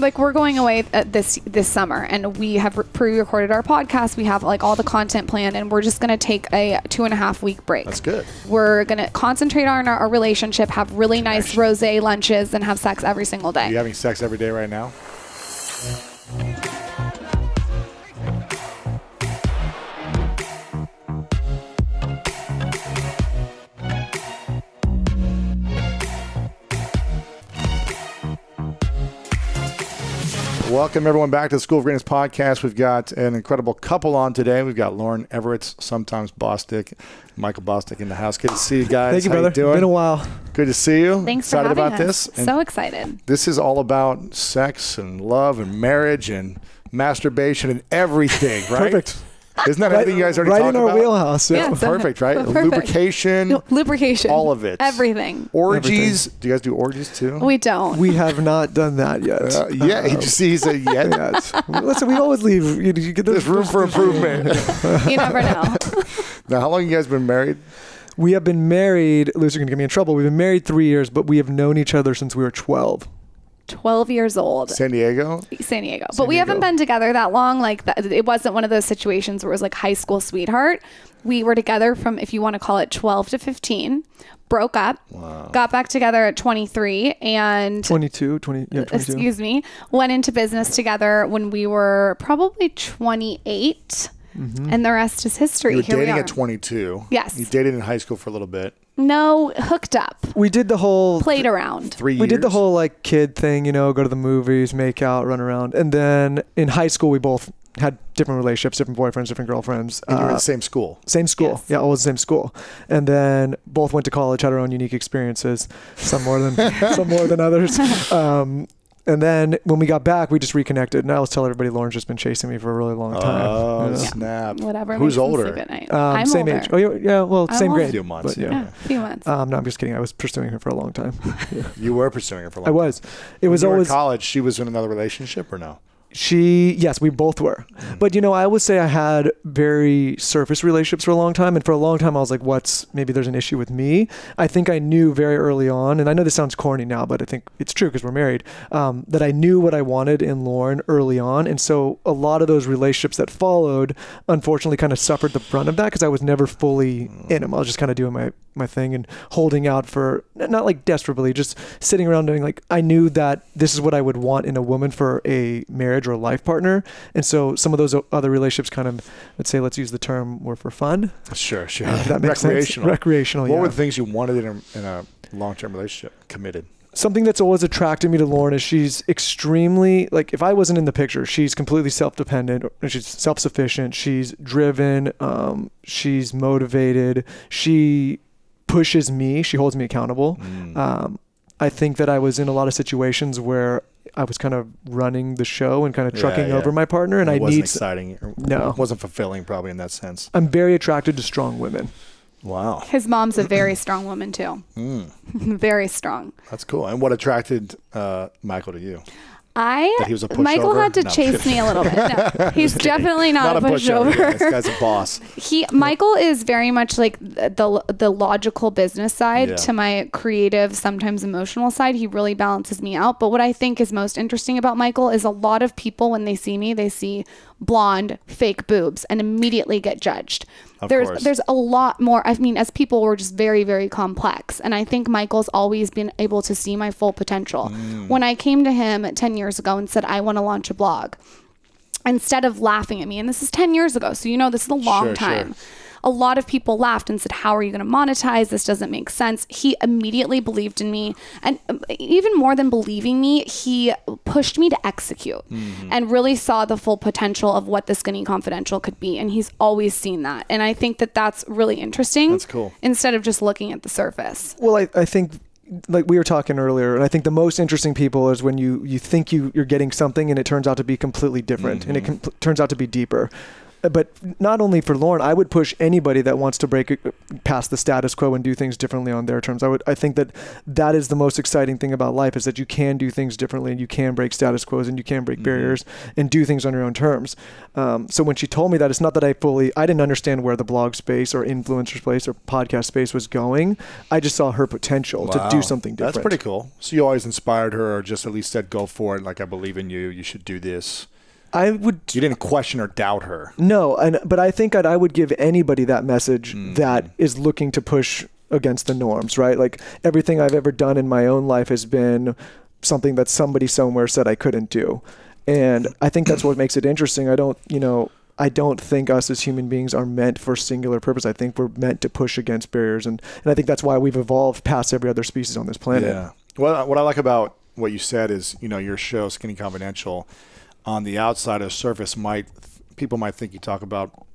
Like, we're going away this summer, and we have pre-recorded our podcast. We have, like, all the content planned, and we're just going to take a 2.5-week break. That's good. We're going to concentrate on our relationship, have really nice rosé lunches, and have sex every single day. Are you having sex every day right now? Welcome, everyone, back to the School of Greenness podcast. We've got an incredible couple on today. We've got Lauryn Evarts, sometimes Bosstick, Michael Bosstick in the house. Good to see you guys. Thank you, brother. How you doing? Been a while. Good to see you. Thanks excited for having about us. This. So excited. This is all about sex and love and marriage and masturbation and everything, right? Perfect. Isn't that everything you guys already talked about? Right in our wheelhouse. Yeah, perfect, right? Perfect. Lubrication. No, lubrication. All of it. Everything. Orgies. Everything. Do you guys do orgies too? We don't. We have not done that yet. Yeah, he said yet. Listen, we always leave. You get There's room for improvement. You never know. Now, how long have you guys been married? We have been married. Lewis, you're going to get me in trouble. We've been married 3 years, but we have known each other since we were 12. 12 years old. San Diego? San Diego. But we haven't been together that long. Like, it wasn't one of those situations where it was like high school sweetheart. We were together from, if you want to call it, 12 to 15. Broke up. Wow. Got back together at 23 and... 22. Excuse me. Went into business together when we were probably 28. Mm-hmm. And the rest is history. You were dating at 22. Yes. You dated in high school for a little bit. No, hooked up. We did the whole... Played around. 3 years. We did the whole, like, kid thing, you know, go to the movies, make out, run around. And then in high school, we both had different relationships, different boyfriends, different girlfriends. And you were in the same school. Same school. Yes. Yeah, always the same school. And then both went to college, had our own unique experiences, some more than, some more than others. And then when we got back, we just reconnected. And I always tell everybody Lauren's just been chasing me for a really long time. Oh, yeah. Snap. Whatever. Who's older? I'm same older. Age. Oh, yeah. Well, same grade. A few months. But, yeah. A few months. No, I'm just kidding. I was pursuing her for a long time. You were pursuing her for a long time. I was. It was always. You were in college, she was in another relationship or no? Yes, we both were. Mm. But, you know, I always say I had very surface relationships for a long time. And for a long time, I was like, maybe there's an issue with me. I think I knew very early on, and I know this sounds corny now, but I think it's true because we're married, that I knew what I wanted in Lauryn early on. And so a lot of those relationships that followed, unfortunately, kind of suffered the brunt of that because I was never fully in them. I was just kind of doing my thing and holding out for, not like desperately, just sitting around doing like, I knew that this is what I would want in a woman for a marriage or a life partner. And so some of those other relationships kind of, let's use the term, were for fun. Sure. That makes recreational. Sense. Recreational, What were the things you wanted in a long-term relationship? Committed. Something that's always attracted me to Lauryn is she's extremely, like, if I wasn't in the picture, she's completely self-dependent, she's self-sufficient, she's driven, she's motivated, she pushes me, she holds me accountable. Mm. I think that I was in a lot of situations where I was kind of running the show and kind of trucking over my partner, and it wasn't exciting. No, it wasn't fulfilling, probably in that sense. I'm very attracted to strong women. Wow. His mom's a very strong woman too. Mm. Very strong. That's cool. And what attracted Michael to you? Michael had to chase me a little bit. No, he's definitely not a pushover. This guy's a boss. Michael is very much like the logical business side to my creative, sometimes emotional side. He really balances me out. But what I think is most interesting about Michael is a lot of people, when they see me, they see blonde, fake boobs and immediately get judged. There's a lot more. I mean, as people, we're just very, very complex. And I think Michael's always been able to see my full potential. Mm. When I came to him 10 years ago and said, I want to launch a blog, instead of laughing at me, and this is 10 years ago, so you know this is a long time. A lot of people laughed and said, how are you going to monetize? This doesn't make sense. He immediately believed in me. And even more than believing me, he pushed me to execute and really saw the full potential of what the Skinny Confidential could be. And he's always seen that. And I think that that's really interesting. That's cool. Instead of just looking at the surface. Well, I think... like we were talking earlier, and I think the most interesting people is when you think you're getting something and it turns out to be completely different and it turns out to be deeper. But not only for Lauryn, I would push anybody that wants to break past the status quo and do things differently on their terms. I think that that is the most exciting thing about life, is that you can do things differently and you can break status quos and you can break barriers and do things on your own terms. So when she told me that, it's not that I didn't understand where the blog space or influencer space or podcast space was going. I just saw her potential to do something different. That's pretty cool. So you always inspired her, or just at least said, go for it. Like, I believe in you. You should do this. You didn't question or doubt her. No, but I think I would give anybody that message that is looking to push against the norms, right? Like, everything I've ever done in my own life has been something that somebody somewhere said I couldn't do. And I think that's what makes it interesting. I don't think us as human beings are meant for singular purpose. I think we're meant to push against barriers. And I think that's why we've evolved past every other species on this planet. Yeah. Well, what I like about what you said is, your show, Skinny Confidential, on the outside of the surface, people might think you talk about,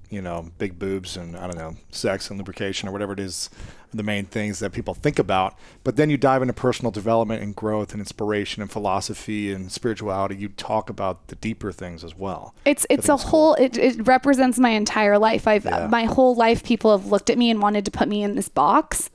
big boobs and, I don't know, sex and lubrication or whatever it is, the main things that people think about. But then you dive into personal development and growth and inspiration and philosophy and spirituality. You talk about the deeper things as well. It represents my entire life. My whole life, people have looked at me and wanted to put me in this box.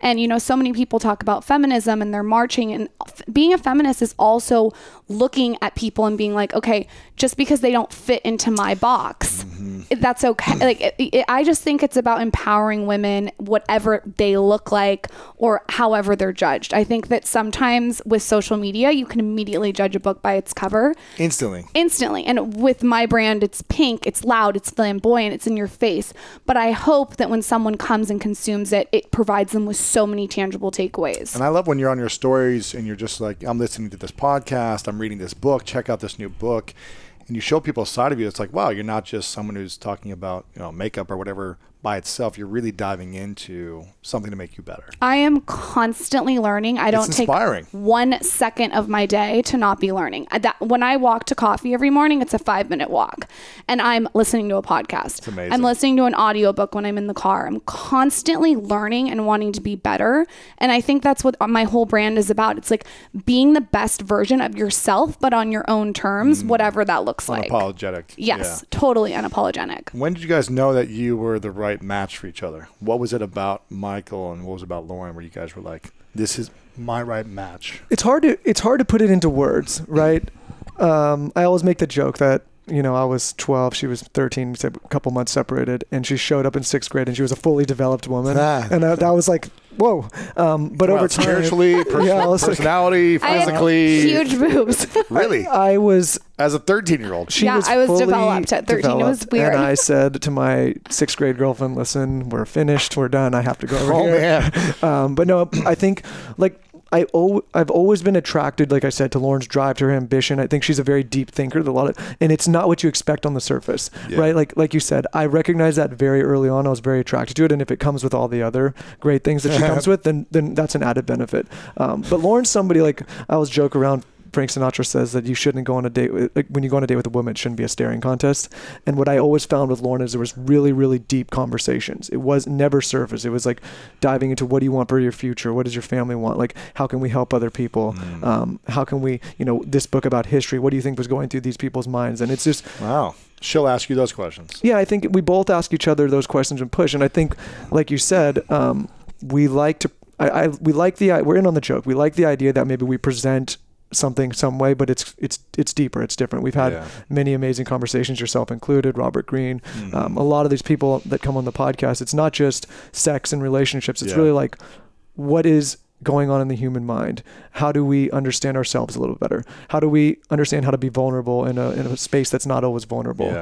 And, so many people talk about feminism and they're marching, and being a feminist is also looking at people and being like, okay, just because they don't fit into my box, that's okay. Like, I just think it's about empowering women, whatever they look like or however they're judged. I think that sometimes with social media, you can immediately judge a book by its cover. Instantly. And with my brand, it's pink, it's loud, it's flamboyant, it's in your face. But I hope that when someone comes and consumes it, it provides them with so many tangible takeaways. And I love when you're on your stories and you're just like, I'm listening to this podcast, I'm reading this book, check out this new book. And you show people a side of you. It's like, wow, you're not just someone who's talking about, makeup or whatever by itself. You're really diving into something to make you better. I am constantly learning. I don't take 1 second of my day to not be learning. When I walk to coffee every morning, it's a 5-minute walk. And I'm listening to a podcast. It's amazing. I'm listening to an audiobook when I'm in the car. I'm constantly learning and wanting to be better. And I think that's what my whole brand is about. It's like being the best version of yourself, but on your own terms, whatever that looks like. Unapologetic. Yes, yeah. Totally unapologetic. When did you guys know that you were the right match for each other? What was it about Michael and what was it about Lauryn where you guys were like, this is my right match? It's hard to put it into words, right? I always make the joke that I was 12, she was 13, we said a couple months separated, and she showed up in 6th grade and she was a fully developed woman. And that was like, whoa. But over time, spiritually, personality, physically, huge boobs. Really? I was, as a 13-year-old, I was developed at 13. It was weird. And I said to my 6th grade girlfriend, listen, we're finished, we're done, I have to go over here. Man. But no, I think like, I've always been attracted, like I said, to Lauryn's drive, to her ambition. I think she's a very deep thinker, and it's not what you expect on the surface, right? Like you said, I recognized that very early on. I was very attracted to it, and if it comes with all the other great things that she comes with, then that's an added benefit. But Lauryn's somebody, like, I always joke around. Frank Sinatra says that you shouldn't go on a date with, like, when you go on a date with a woman, it shouldn't be a staring contest. And what I always found with Lauryn is there was really, really deep conversations. It was never surface. It was like diving into, what do you want for your future? What does your family want? Like, how can we help other people? How can we, this book about history, what do you think was going through these people's minds? And it's just, wow. She'll ask you those questions. Yeah. I think we both ask each other those questions and push. And I think, like you said, we like to, we're in on the joke. We like the idea that maybe we present something some way, but it's deeper, it's different. We've had many amazing conversations, yourself included, Robert Greene, a lot of these people that come on the podcast. It's not just sex and relationships, it's really like, what is going on in the human mind? How do we understand ourselves a little better? How do we understand how to be vulnerable in a space that's not always vulnerable?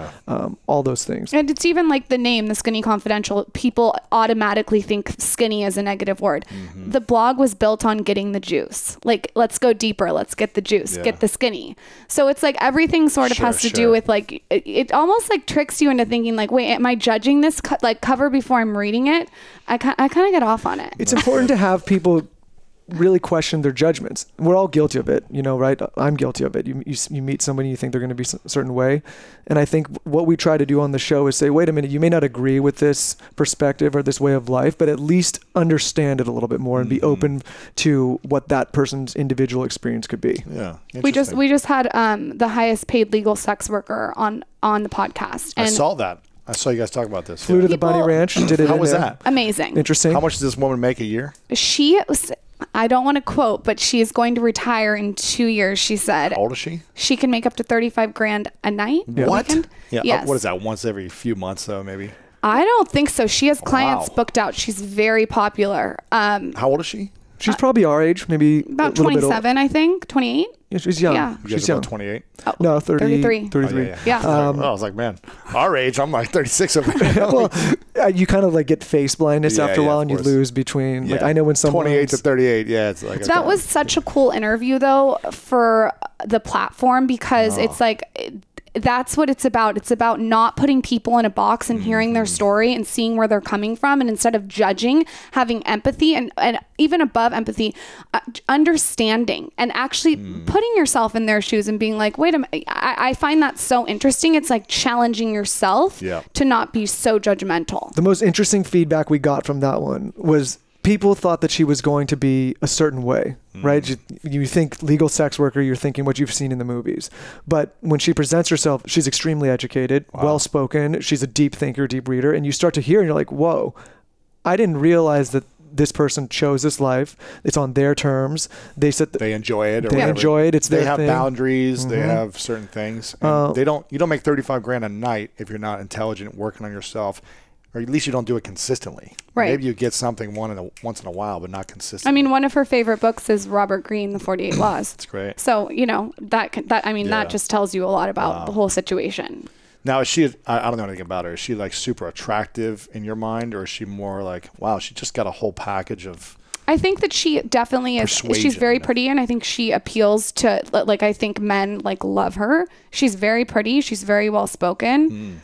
All those things. And it's even like the name, The Skinny Confidential, people automatically think skinny is a negative word. The blog was built on getting the juice. Like, let's go deeper. Let's get the juice, get the skinny. So it's like everything sort of has to do with, like, it almost like tricks you into thinking like, wait, am I judging this cover before I'm reading it? I kind of get off on it. It's important to have people really question their judgments. We're all guilty of it, you know, right? I'm guilty of it. You meet somebody, you think they're going to be a certain way. And I think what we try to do on the show is say, wait a minute, you may not agree with this perspective or this way of life, but at least understand it a little bit more and be open to what that person's individual experience could be. Yeah. We just had the highest paid legal sex worker on the podcast. And I saw that. I saw you guys talk about this. Flew to the Bunny Ranch. Did it. How was that? Amazing. Interesting. How much does this woman make a year? I don't want to quote, but she is going to retire in 2 years. She said. How old is she? She can make up to $35,000 a night. Yeah. What? Weekend. Yeah. Yes. What is that? Once every few months, though, maybe. I don't think so. She has clients booked out. She's very popular. How old is she? She's probably our age, maybe about 27, I think. 28. Yeah, she's young. Yeah. She's young. About 28. Oh, no, 33. 33. Oh, yeah. I was like, man, our age. I'm like 36 over here. Well, you kind of like get face blindness after a while, and you lose between. Yeah. Like I know when someone 28 to 38. Yeah, it's like that was such a cool interview though for the platform because it's like. That's what it's about. It's about not putting people in a box and hearing their story and seeing where they're coming from. And instead of judging, having empathy and even above empathy, understanding and actually putting yourself in their shoes and being like, wait a minute. I find that so interesting. It's like challenging yourself to not be so judgmental. The most interesting feedback we got from that one was people thought that she was going to be a certain way. Right? You think legal sex worker, you're thinking what you've seen in the movies. But when she presents herself, she's extremely educated, well-spoken. She's a deep thinker, deep reader. And you start to hear and you're like, whoa, I didn't realize that this person chose this life. It's on their terms. They said they enjoy it. Or they enjoy it. It's their thing. They have boundaries. They have certain things. And you don't make $35,000 a night if you're not intelligent, working on yourself. Or at least you don't do it consistently. Right. Maybe you get something once in a while, but not consistently. I mean, one of her favorite books is Robert Greene, The 48 Laws. That's great. So, you know, that just tells you a lot about the whole situation. Now, is she, I don't know anything about her. Is she like super attractive in your mind, or is she more like, wow, she just got a whole package of... I think that she definitely is. She's very pretty, and I think she appeals to, like, I think men, like, love her. She's very pretty. She's very well-spoken.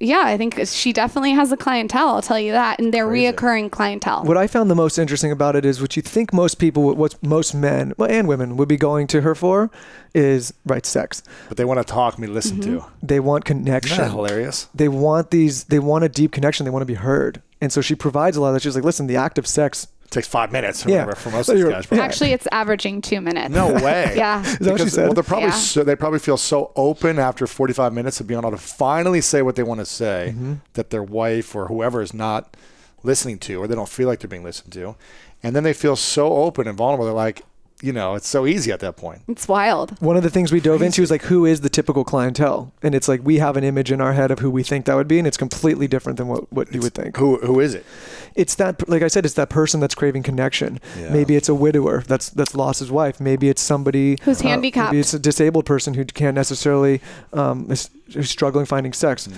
Yeah, I think she definitely has a clientele, I'll tell you that, and they're reoccurring clientele. What I found the most interesting about it is what you think most people, what most men and women would be going to her for is, sex. But they want to talk and listen to. They want connection. Isn't that hilarious? They want a deep connection. They want to be heard. And so she provides a lot of that. She's like, listen, the act of sex takes 5 minutes or whatever for most of these guys. Actually, it's averaging 2 minutes. No way. Is that what she said? Well, they're probably they probably feel so open after 45 minutes of being able to finally say what they want to say that their wife or whoever is not listening to, or they don't feel like they're being listened to. And then they feel so open and vulnerable. They're like, you know, it's so easy at that point. It's wild. One of the things we dove into is like, who is the typical clientele? And it's like, we have an image in our head of who we think that would be. And it's completely different than what you would think. Who is it? It's that, like I said, it's that person that's craving connection. Yeah. Maybe it's a widower that's lost his wife. Maybe it's somebody who's handicapped. Maybe it's a disabled person who can't necessarily, who's struggling finding sex.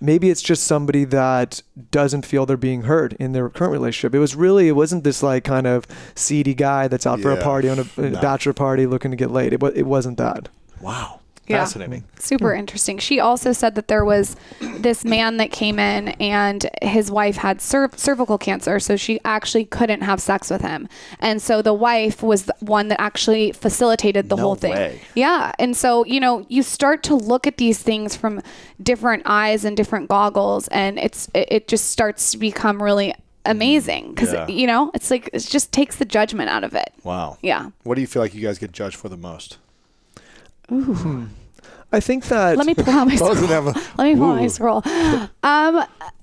Maybe it's just somebody that doesn't feel they're being heard in their current relationship. It wasn't this like kind of seedy guy that's out for a party on a bachelor party looking to get laid. It wasn't that. Wow. Fascinating. Super interesting. She also said that there was this man that came in and his wife had cervical cancer. So she actually couldn't have sex with him. And so the wife was the one that actually facilitated the whole thing. Yeah. And so, you know, you start to look at these things from different eyes and different goggles, and it just starts to become really amazing because, you know, it's like, it just takes the judgment out of it. Wow. Yeah. What do you feel like you guys get judged for the most? Ooh. I think that... Let me pull out my scroll.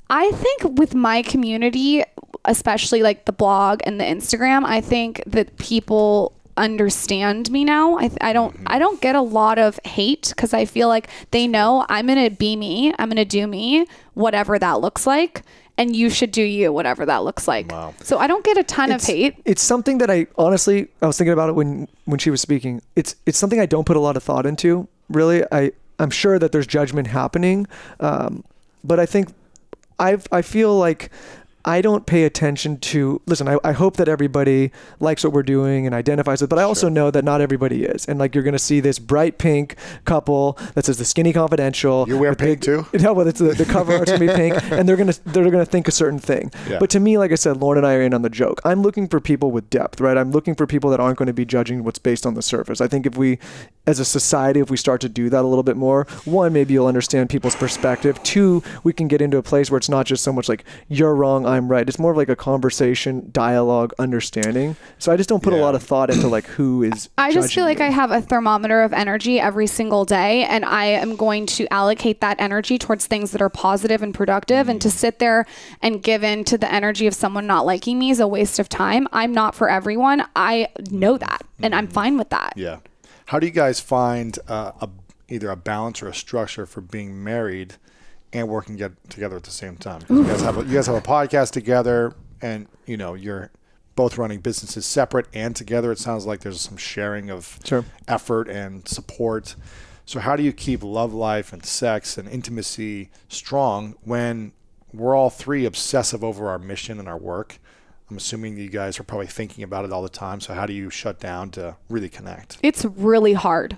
I think with my community, especially like the blog and the Instagram, I think that people understand me now. I don't get a lot of hate because I feel like they know I'm going to be me. I'm going to do me, whatever that looks like. And you should do you, whatever that looks like. Wow. So I don't get a ton of hate. It's something that I was thinking about it when she was speaking. It's something I don't put a lot of thought into. Really, I'm sure that there's judgment happening, but I feel like I don't pay attention to, listen, I hope that everybody likes what we're doing and identifies with, but I also know that not everybody is. And like, you're going to see this bright pink couple that says the Skinny Confidential. You wear pink too? No, well, it's the cover art's going to be pink, and they're going to think a certain thing. Yeah. But to me, like I said, Lauryn and I are in on the joke. I'm looking for people with depth, right? I'm looking for people that aren't going to be judging what's based on the surface. I think if we, as a society, if we start to do that a little bit more, one, maybe you'll understand people's perspective. Two, we can get into a place where it's not just so much like, you're wrong, I'm right. It's more of like a conversation, dialogue, understanding. So I just don't put a lot of thought into like who is I just feel like I have a thermometer of energy every single day, and I am going to allocate that energy towards things that are positive and productive, and to sit there and give in to the energy of someone not liking me is a waste of time. I'm not for everyone. I know that, and I'm fine with that. Yeah. How do you guys find either a balance or a structure for being married and working together at the same time? You guys have a podcast together, and you know, you're both running businesses separate and together. It sounds like there's some sharing of effort and support. So how do you keep love life and sex and intimacy strong when we're all three obsessive over our mission and our work? I'm assuming you guys are probably thinking about it all the time. So how do you shut down to really connect? It's really hard.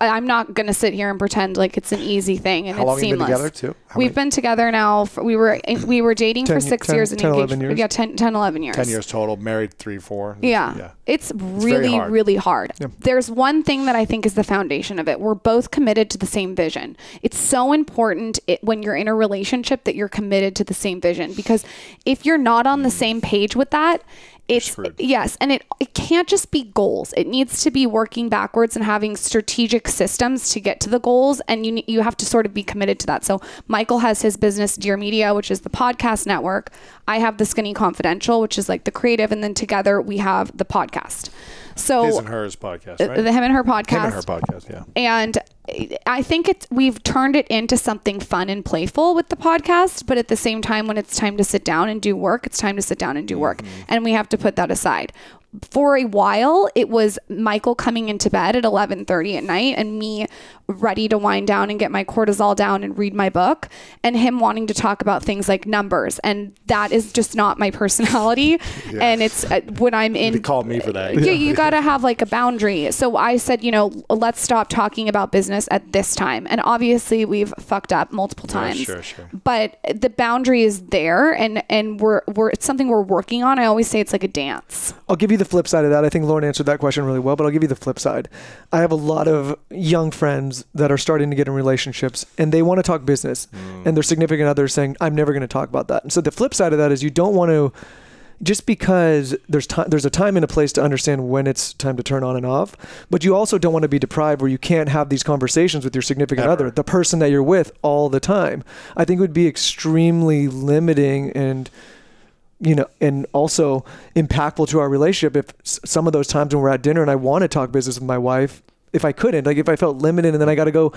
I'm not going to sit here and pretend like it's an easy thing and it's seamless. How long have you been together too? We've been together now. We were dating for 6 years and engaged. 11 years. Yeah, 10, 11 years. 10 years total, married 3, 4. Yeah. It's really, really hard. Yeah. There's one thing that I think is the foundation of it. We're both committed to the same vision. It's so important when you're in a relationship that you're committed to the same vision, because if you're not on the same page with that, it's yes. And it can't just be goals. It needs to be working backwards and having strategic systems to get to the goals. And you have to sort of be committed to that. So Michael has his business, Dear Media, which is the podcast network. I have the Skinny Confidential, which is like the creative. And then together we have the podcast. So his and hers podcast, right? The him and her podcast. Him and her podcast, yeah. And I think we've turned it into something fun and playful with the podcast, but at the same time, when it's time to sit down and do work, it's time to sit down and do work. And we have to put that aside. For a while, it was Michael coming into bed at 11:30 at night and me ready to wind down and get my cortisol down and read my book, and him wanting to talk about things like numbers. And that is just not my personality. Yeah. And it's when I'm in... They call me for that. Yeah, you got to have like a boundary. So I said, you know, let's stop talking about business at this time. And obviously we've fucked up multiple times. Yeah, sure. But the boundary is there, and it's something we're working on. I always say it's like a dance. I'll give you the flip side of that. I think Lauryn answered that question really well, but I'll give you the flip side. I have a lot of young friends that are starting to get in relationships, and they want to talk business, and their significant other is saying, I'm never going to talk about that. And so the flip side of that is, you don't want to, just because there's a time and a place to understand when it's time to turn on and off, but you also don't want to be deprived where you can't have these conversations with your significant other, the person that you're with all the time. I think it would be extremely limiting and also impactful to our relationship if some of those times when we're at dinner and I want to talk business with my wife, if I couldn't, like if I felt limited and then I got to go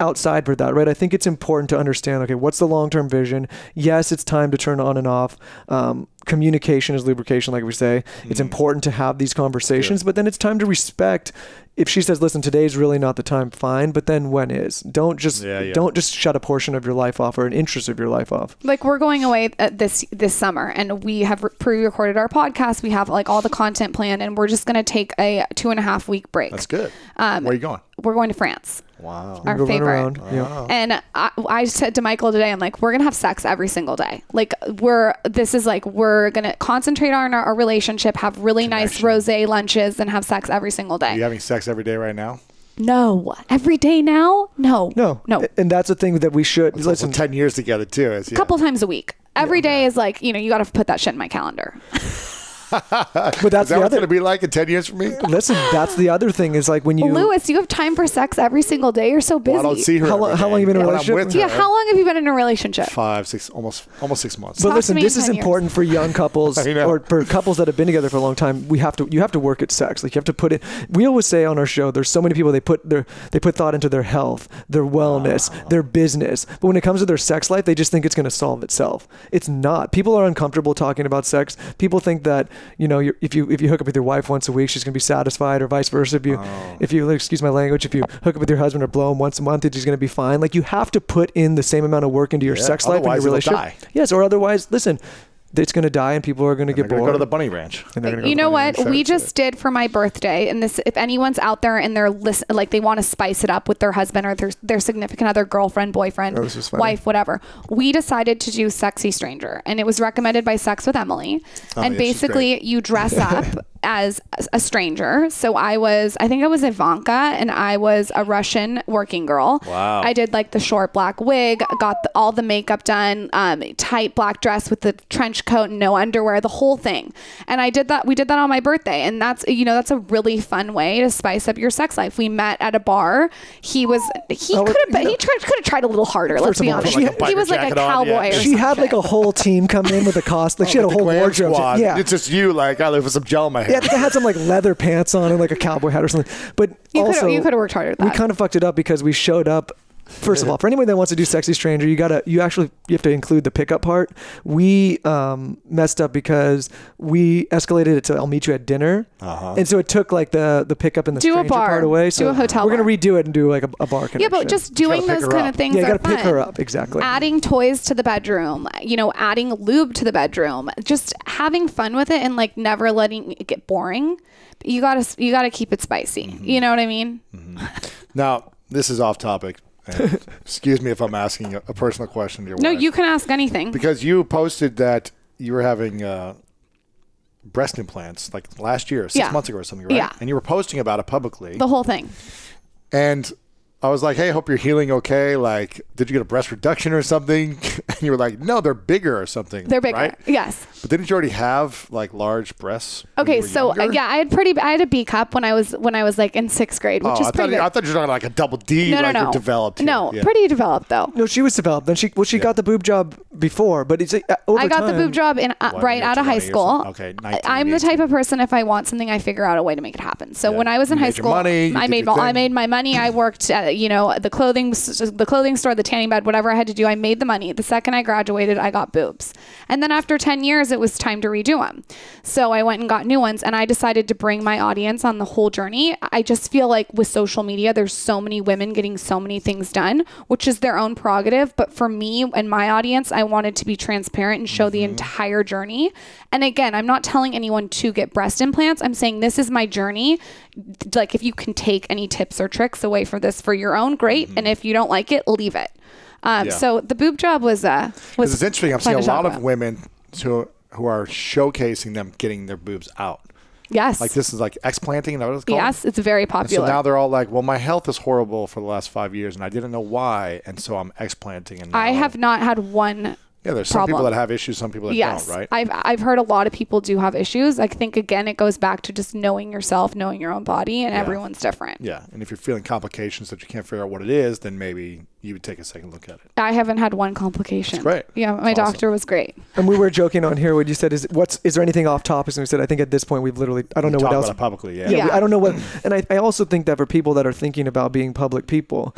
outside for that, right? I think it's important to understand, okay, what's the long-term vision? Yes, it's time to turn on and off. Communication is lubrication, like we say. It's important to have these conversations, but then it's time to respect. If she says, listen, today's really not the time, fine, but then when is? Don't just shut a portion of your life off or an interest of your life off. Like, we're going away this summer, and we have pre-recorded our podcast. We have like all the content planned, and we're just going to take a 2.5-week break. That's good. Where are you going? We're going to France. Wow. Our favorite. Wow. And I said to Michael today, I'm like, we're going to have sex every single day. Like, we're going to concentrate on our relationship, have really nice rosé lunches, and have sex every single day. Are you having sex every day right now? No. Every day now? No. No. No. And that's the thing that we should... Well, listen, 10 years together too. Is, yeah. A couple times a week. Every day is like, you know, you got to put that shit in my calendar. But that's what it's going to be like in 10 years for me? Listen, that's the other thing is like when you... Lewis, you have time for sex every single day. You're so busy. Well, I don't see her. How long have you been in a relationship? Yeah, how long have you been in a relationship? 5, 6, almost 6 months. But listen, this is important for young couples or for couples that have been together for a long time. You have to work at sex. Like, you have to put it... We always say on our show, there's so many people, they put thought into their health, their wellness, their business. But when it comes to their sex life, they just think it's going to solve itself. It's not. People are uncomfortable talking about sex. People think that, you know, if you hook up with your wife once a week, she's gonna be satisfied, or vice versa. If you excuse my language, if you hook up with your husband or blow him once a month, it's gonna be fine. Like, you have to put in the same amount of work into your sex life and your relationship. Yes, or otherwise, listen, it's going to die and people are going to get bored. Go to the Bunny Ranch. You know what? We just did for my birthday, and this, if anyone's out there and they're like they want to spice it up with their husband or their significant other, girlfriend, boyfriend, wife, whatever, we decided to do Sexy Stranger, and it was recommended by Sex with Emily. And basically you dress up as a stranger. So I think I was Ivanka, and I was a Russian working girl. Wow. I did like the short black wig, got all the makeup done, tight black dress with the trench coat and no underwear, the whole thing. And I did that. We did that on my birthday. And that's a really fun way to spice up your sex life. We met at a bar. He could have tried a little harder. Let's be honest. He was like a cowboy. Yeah. She had like a whole team come in with a costume. Like she had a whole wardrobe. Yeah. It's just you like, I live with some gel in my hair. Yeah, I think I had some like leather pants on and like a cowboy hat or something. But you could have worked harder at that. We kind of fucked it up because we showed up. First of all, for anyone that wants to do Sexy Stranger, you have to include the pickup part. We messed up because we escalated it to I'll meet you at dinner, and so it took like the pickup and the stranger part away. So do a hotel. We're gonna redo it and do like a bar connection. Yeah, but just doing those kind of things. Yeah, you gotta pick her up, exactly. Adding toys to the bedroom, adding lube to the bedroom, just having fun with it and like never letting it get boring. You gotta keep it spicy. Mm-hmm. You know what I mean? Mm-hmm. Now this is off topic. And excuse me if I'm asking a personal question to your wife. No, you can ask anything. Because you posted that you were having breast implants like last year, six months ago or something, right? Yeah. And you were posting about it publicly. The whole thing. And I was like, hey, hope you're healing okay. Like, did you get a breast reduction or something? And you were like, no, they're bigger or something. They're bigger, right? Yes. But didn't you already have like large breasts? Okay, so yeah, I had a B cup when I was like in 6th grade, which is pretty. I thought you were talking like a double D. No, like no, no. Developed. Here. No, yeah. Pretty developed though. No, she was developed. Then she got the boob job before, but it's over I got time, the boob job in right out of high school. Okay, 19, I'm 18. The type of person if I want something, I figure out a way to make it happen. So when I was in high school, I made my money. I worked at the clothing store, the tanning bed, whatever I had to do. I made the money. The second I graduated, I got boobs, and then after 10 years, it was time to redo them. So I went and got new ones, and I decided to bring my audience on the whole journey. I just feel like with social media, there's so many women getting so many things done, which is their own prerogative. But for me and my audience, I wanted to be transparent and show the entire journey. And again, I'm not telling anyone to get breast implants. I'm saying this is my journey. Like if you can take any tips or tricks away from this for your own, great. And if you don't like it, leave it. So the boob job was it's interesting. I'm seeing a lot of women who are showcasing them getting their boobs out. Yes. Like this is like explanting. You know what it's called? Yes. It's very popular. And so now they're all like, well, my health is horrible for the last 5 years and I didn't know why. And so I'm explanting. And I have not had one. Yeah, there's some people that have issues, some people that don't, right? I've heard a lot of people do have issues. I think, again, it goes back to just knowing yourself, knowing your own body, and everyone's different. Yeah, and if you're feeling complications that you can't figure out what it is, then maybe you would take a second look at it. I haven't had one complication. That's great. Yeah, my doctor was great. And we were joking on here when you said, is there anything off topic? And we said, I think at this point, we've literally, I don't know what else. Talk about it publicly, yeah. I don't know what, and I also think that for people that are thinking about being public people,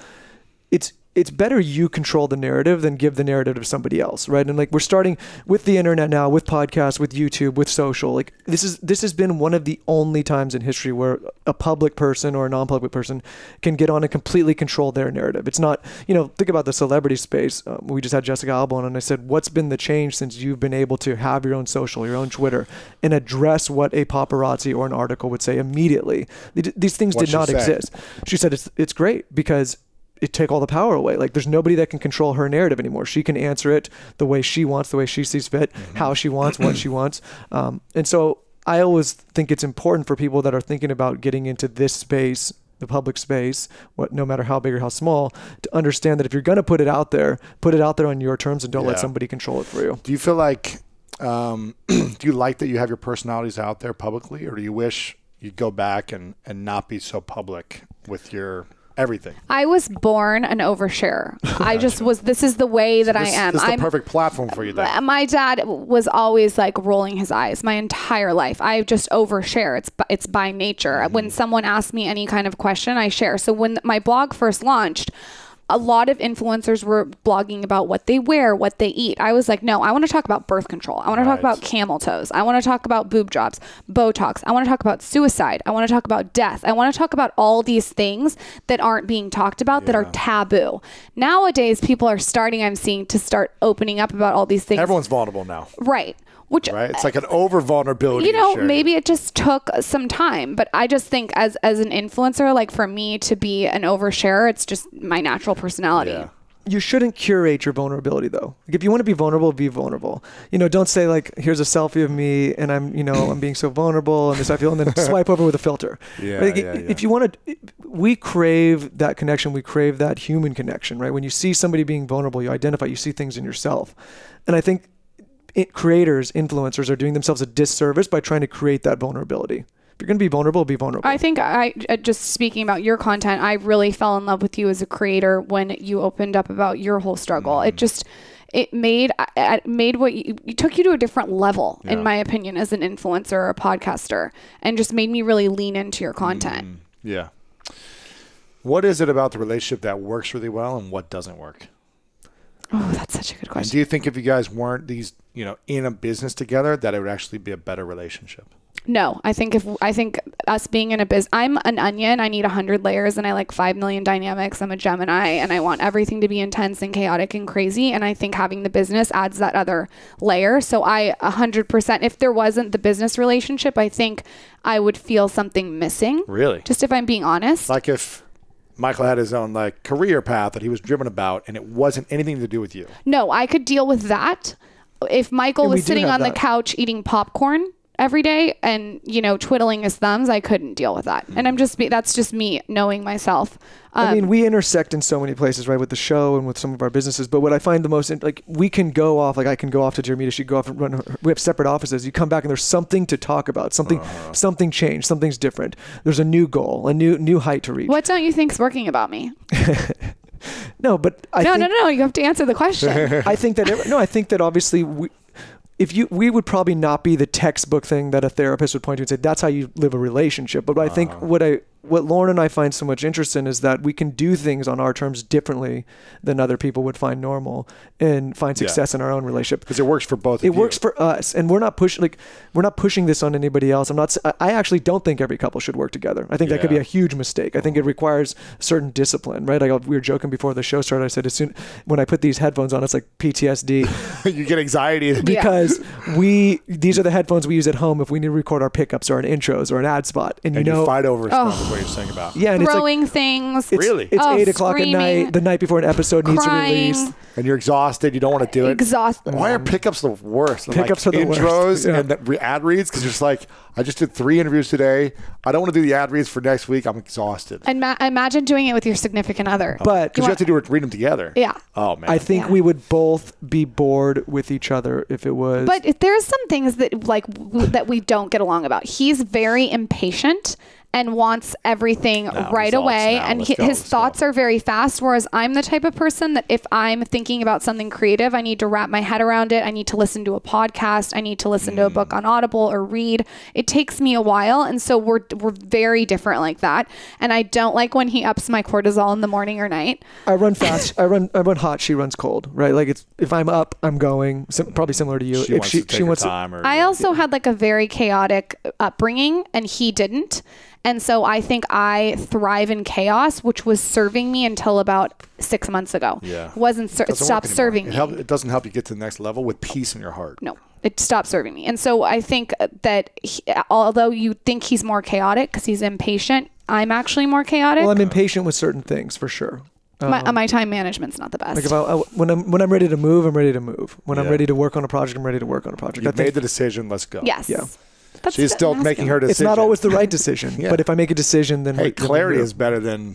it's better you control the narrative than give the narrative to somebody else, right? And like we're starting with the internet now, with podcasts, with YouTube, with social. Like this has been one of the only times in history where a public person or a non-public person can get on and completely control their narrative. It's not, think about the celebrity space. We just had Jessica Alba on, and I said, what's been the change since you've been able to have your own social, your own Twitter, and address what a paparazzi or an article would say immediately? These things did not exist. She said, it's great because it take all the power away. Like there's nobody that can control her narrative anymore. She can answer it the way she wants, the way she sees fit, how she wants, what she wants. And so I always think it's important for people that are thinking about getting into this space, the public space, no matter how big or how small, to understand that if you're going to put it out there on your terms and don't let somebody control it for you. Do you feel like, do you like that you have your personalities out there publicly, or do you wish you'd go back and not be so public with your everything? I was born an oversharer. I just was. This is the way that I am. This is the perfect platform for you then. My dad was always like rolling his eyes my entire life. I just overshare. It's by nature. When someone asks me any kind of question, I share. So when my blog first launched, a lot of influencers were blogging about what they wear, what they eat. I was like, no, I want to talk about birth control. I want to talk about camel toes. I want to talk about boob jobs, Botox. I want to talk about suicide. I want to talk about death. I want to talk about all these things that aren't being talked about that are taboo. Nowadays, people are starting, I'm seeing, to start opening up about all these things. Everyone's vulnerable now. Right. Which, right? It's like an over vulnerability. You know, maybe it just took some time, but I just think as an influencer, like for me to be an oversharer, it's just my natural personality. Yeah. You shouldn't curate your vulnerability though. Like, if you want to be vulnerable, be vulnerable. You know, don't say like, here's a selfie of me and I'm, you know, I'm being so vulnerable and this I feel, and then swipe over with a filter. Yeah, like, yeah, if you want to, we crave that connection. We crave that human connection, right? When you see somebody being vulnerable, you identify, you see things in yourself. And I think creators, influencers are doing themselves a disservice by trying to create that vulnerability. If you're going to be vulnerable, be vulnerable. I think just speaking about your content, I really fell in love with you as a creator when you opened up about your whole struggle. Mm. It made it took you to a different level, in my opinion, as an influencer or a podcaster, and just made me really lean into your content. Mm. Yeah. What is it about the relationship that works really well and what doesn't work? Oh, that's such a good question. And do you think if you guys weren't in a business together, that it would actually be a better relationship? No, I think us being in a business, I'm an onion. I need 100 layers and I like 5 million dynamics. I'm a Gemini and I want everything to be intense and chaotic and crazy. And I think having the business adds that other layer. So I 100%, if there wasn't the business relationship, I think I would feel something missing. Really? Just if I'm being honest. Like if Michael had his own like career path that he was driven about and it wasn't anything to do with you. No, I could deal with that. If Michael was sitting on the couch eating popcorn every day and, you know, twiddling his thumbs, I couldn't deal with that. And that's just me knowing myself. I mean, we intersect in so many places, right? With the show and with some of our businesses. But what I find the most, like, we can go off, like I can go off to Dear Media, she'd go off and run her, we have separate offices. You come back and there's something to talk about, something changed, something's different. There's a new goal, a new height to reach. What don't you think's working about me? No, but no, you have to answer the question. I think that obviously we would probably not be the textbook thing that a therapist would point to and say, that's how you live a relationship. But I think what Lauryn and I find so much interest in is that we can do things on our terms differently than other people would find normal and find success in our own relationship. Because it works for both of you. It works for us. And we're not pushing this on anybody else. I actually don't think every couple should work together. I think that could be a huge mistake. I think it requires certain discipline, right? Like we were joking before the show started. I said, as soon when I put these headphones on, it's like PTSD. You get anxiety. Because these are the headphones we use at home if we need to record our pickups or an intros or an ad spot. And you fight over stuff. What you're saying about throwing things. Really? It's 8 o'clock at night, the night before an episode needs to release, and you're exhausted. You don't want to do it. Exhausted. Why are pickups the worst? Pickups are the worst. Intros and the ad reads, because you're just like, I just did 3 interviews today. I don't want to do the ad reads for next week. I'm exhausted. And imagine doing it with your significant other. But because you have to read them together. Yeah. Oh man. I think we would both be bored with each other if it was. But if there's some things that that we don't get along about. He's very impatient and wants everything right away. And his thoughts are very fast. Whereas I'm the type of person that if I'm thinking about something creative, I need to wrap my head around it. I need to listen to a podcast. I need to listen to a book on Audible or read. It takes me a while. And so we're very different like that. And I don't like when he ups my cortisol in the morning or night. I run fast. I run hot. She runs cold, right? Like if I'm up, I'm going. Probably similar to you. I also had like a very chaotic upbringing and he didn't. And so I think I thrive in chaos, which was serving me until about 6 months ago. Yeah. It stopped serving me. It doesn't help you get to the next level with peace in your heart. No, it stopped serving me. And so I think that although you think he's more chaotic because he's impatient, I'm actually more chaotic. Well, I'm impatient with certain things for sure. My time management's not the best. Like when I'm ready to move, I'm ready to move. When I'm ready to work on a project, I'm ready to work on a project. You've made the decision. Let's go. Yes. Yeah. She's still making her decision. It's not always the right decision, but if I make a decision, then clarity is better than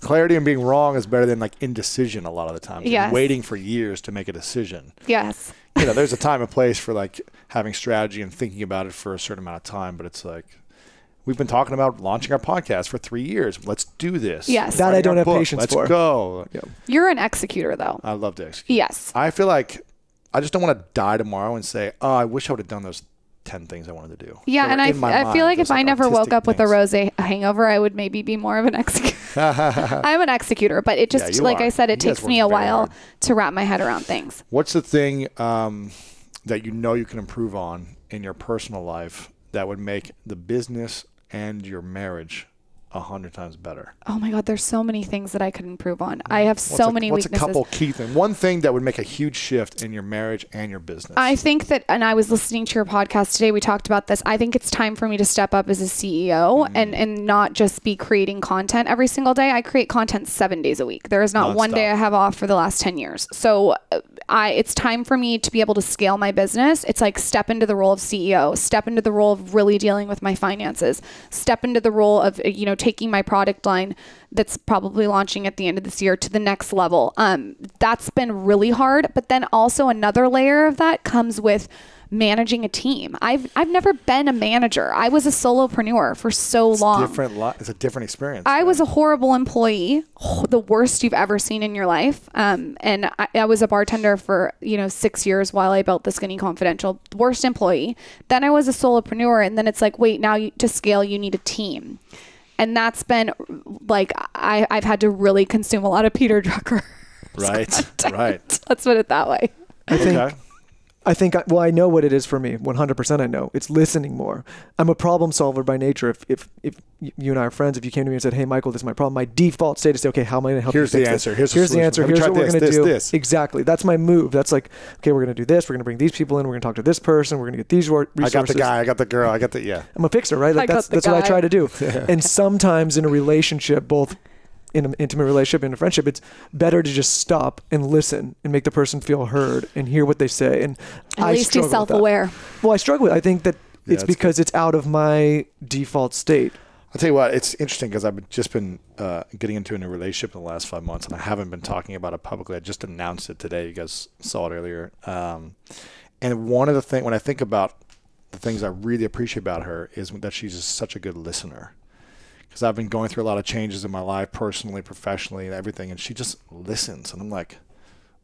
clarity and being wrong is better than like indecision a lot of the time. Yeah, waiting for years to make a decision. Yes, there's a time and place for like having strategy and thinking about it for a certain amount of time, but it's like we've been talking about launching our podcast for 3 years. Let's do this. Yes, that I don't have patience for. Let's go. Yep. You're an executor, though. I love to execute. Yes, I feel like I just don't want to die tomorrow and say, oh, I wish I would have done those 10 things I wanted to do. Yeah, and I feel like if I never woke up with a rosé hangover, I would maybe be more of an executor. I'm an executor, but it just, like I said, it takes me a while to wrap my head around things. What's the thing that you can improve on in your personal life that would make the business and your marriage 100 times better. Oh my God, there's so many things that I could improve on. I have so many weaknesses. What's a couple key things? One thing that would make a huge shift in your marriage and your business. I think that, and I was listening to your podcast today, we talked about this. I think it's time for me to step up as a CEO and not just be creating content every single day. I create content 7 days a week. There is not one day I have off for the last 10 years. So it's time for me to be able to scale my business. It's like step into the role of CEO, step into the role of really dealing with my finances, step into the role of, you know, taking my product line that's probably launching at the end of this year to the next level. That's been really hard. But then also another layer of that comes with managing a team. I've never been a manager. I was a solopreneur for so long. It's a different experience. I was a horrible employee, the worst you've ever seen in your life. And I was a bartender for, you know, 6 years while I built the Skinny Confidential, worst employee. Then I was a solopreneur. And then it's like, wait, now to scale, you need a team. And that's been like, I've had to really consume a lot of Peter Drucker. Right. Content. Right. Let's put it that way. I think, well, I know what it is for me. 100% I know. It's listening more. I'm a problem solver by nature. If you and I are friends, if you came to me and said, hey, Michael, this is my problem, my default state is to say, okay, how am I going to help you fix this? Here's the answer. Here's what we're going to do. Exactly. That's my move. That's like, okay, we're going to do this. We're going to bring these people in. We're going to talk to this person. We're going to get these resources. I got the guy. I got the girl. I got the, yeah. I'm a fixer, right? Like that's what I try to do. And sometimes in a relationship, both in an intimate relationship and a friendship, it's better to just stop and listen and make the person feel heard and hear what they say. And at least he's self-aware. Well, I struggle with it. I think that it's because it's out of my default state. I'll tell you what, it's interesting because I've just been getting into a new relationship in the last 5 months, and I haven't been talking about it publicly. I just announced it today. You guys saw it earlier. And one of the things, when I think about the things I really appreciate about her, is that she's just such a good listener. Because I've been going through a lot of changes in my life, personally, professionally, and everything. And she just listens. And I'm like,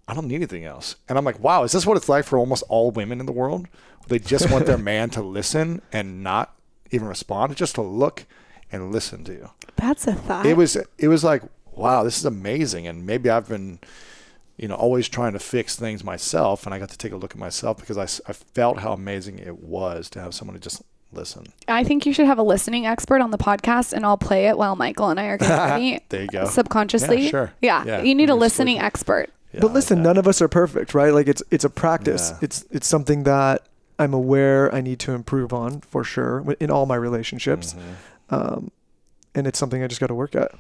I don't need anything else. And I'm like, wow, is this what it's like for almost all women in the world? They just want their man to listen and not even respond, just to look and listen to you. That's a thought. It was like, wow, this is amazing. And maybe I've been, you know, always trying to fix things myself. And I got to take a look at myself because I felt how amazing it was to have someone to just listen. I think you should have a listening expert on the podcast, and I'll play it while Michael and I are getting there you go. Subconsciously. Yeah, sure. Yeah. You need a listening expert. Yeah, but listen, none of us are perfect, right? Like it's a practice. Yeah. It's something that I'm aware I need to improve on for sure in all my relationships. Mm-hmm. And it's something I just got to work at.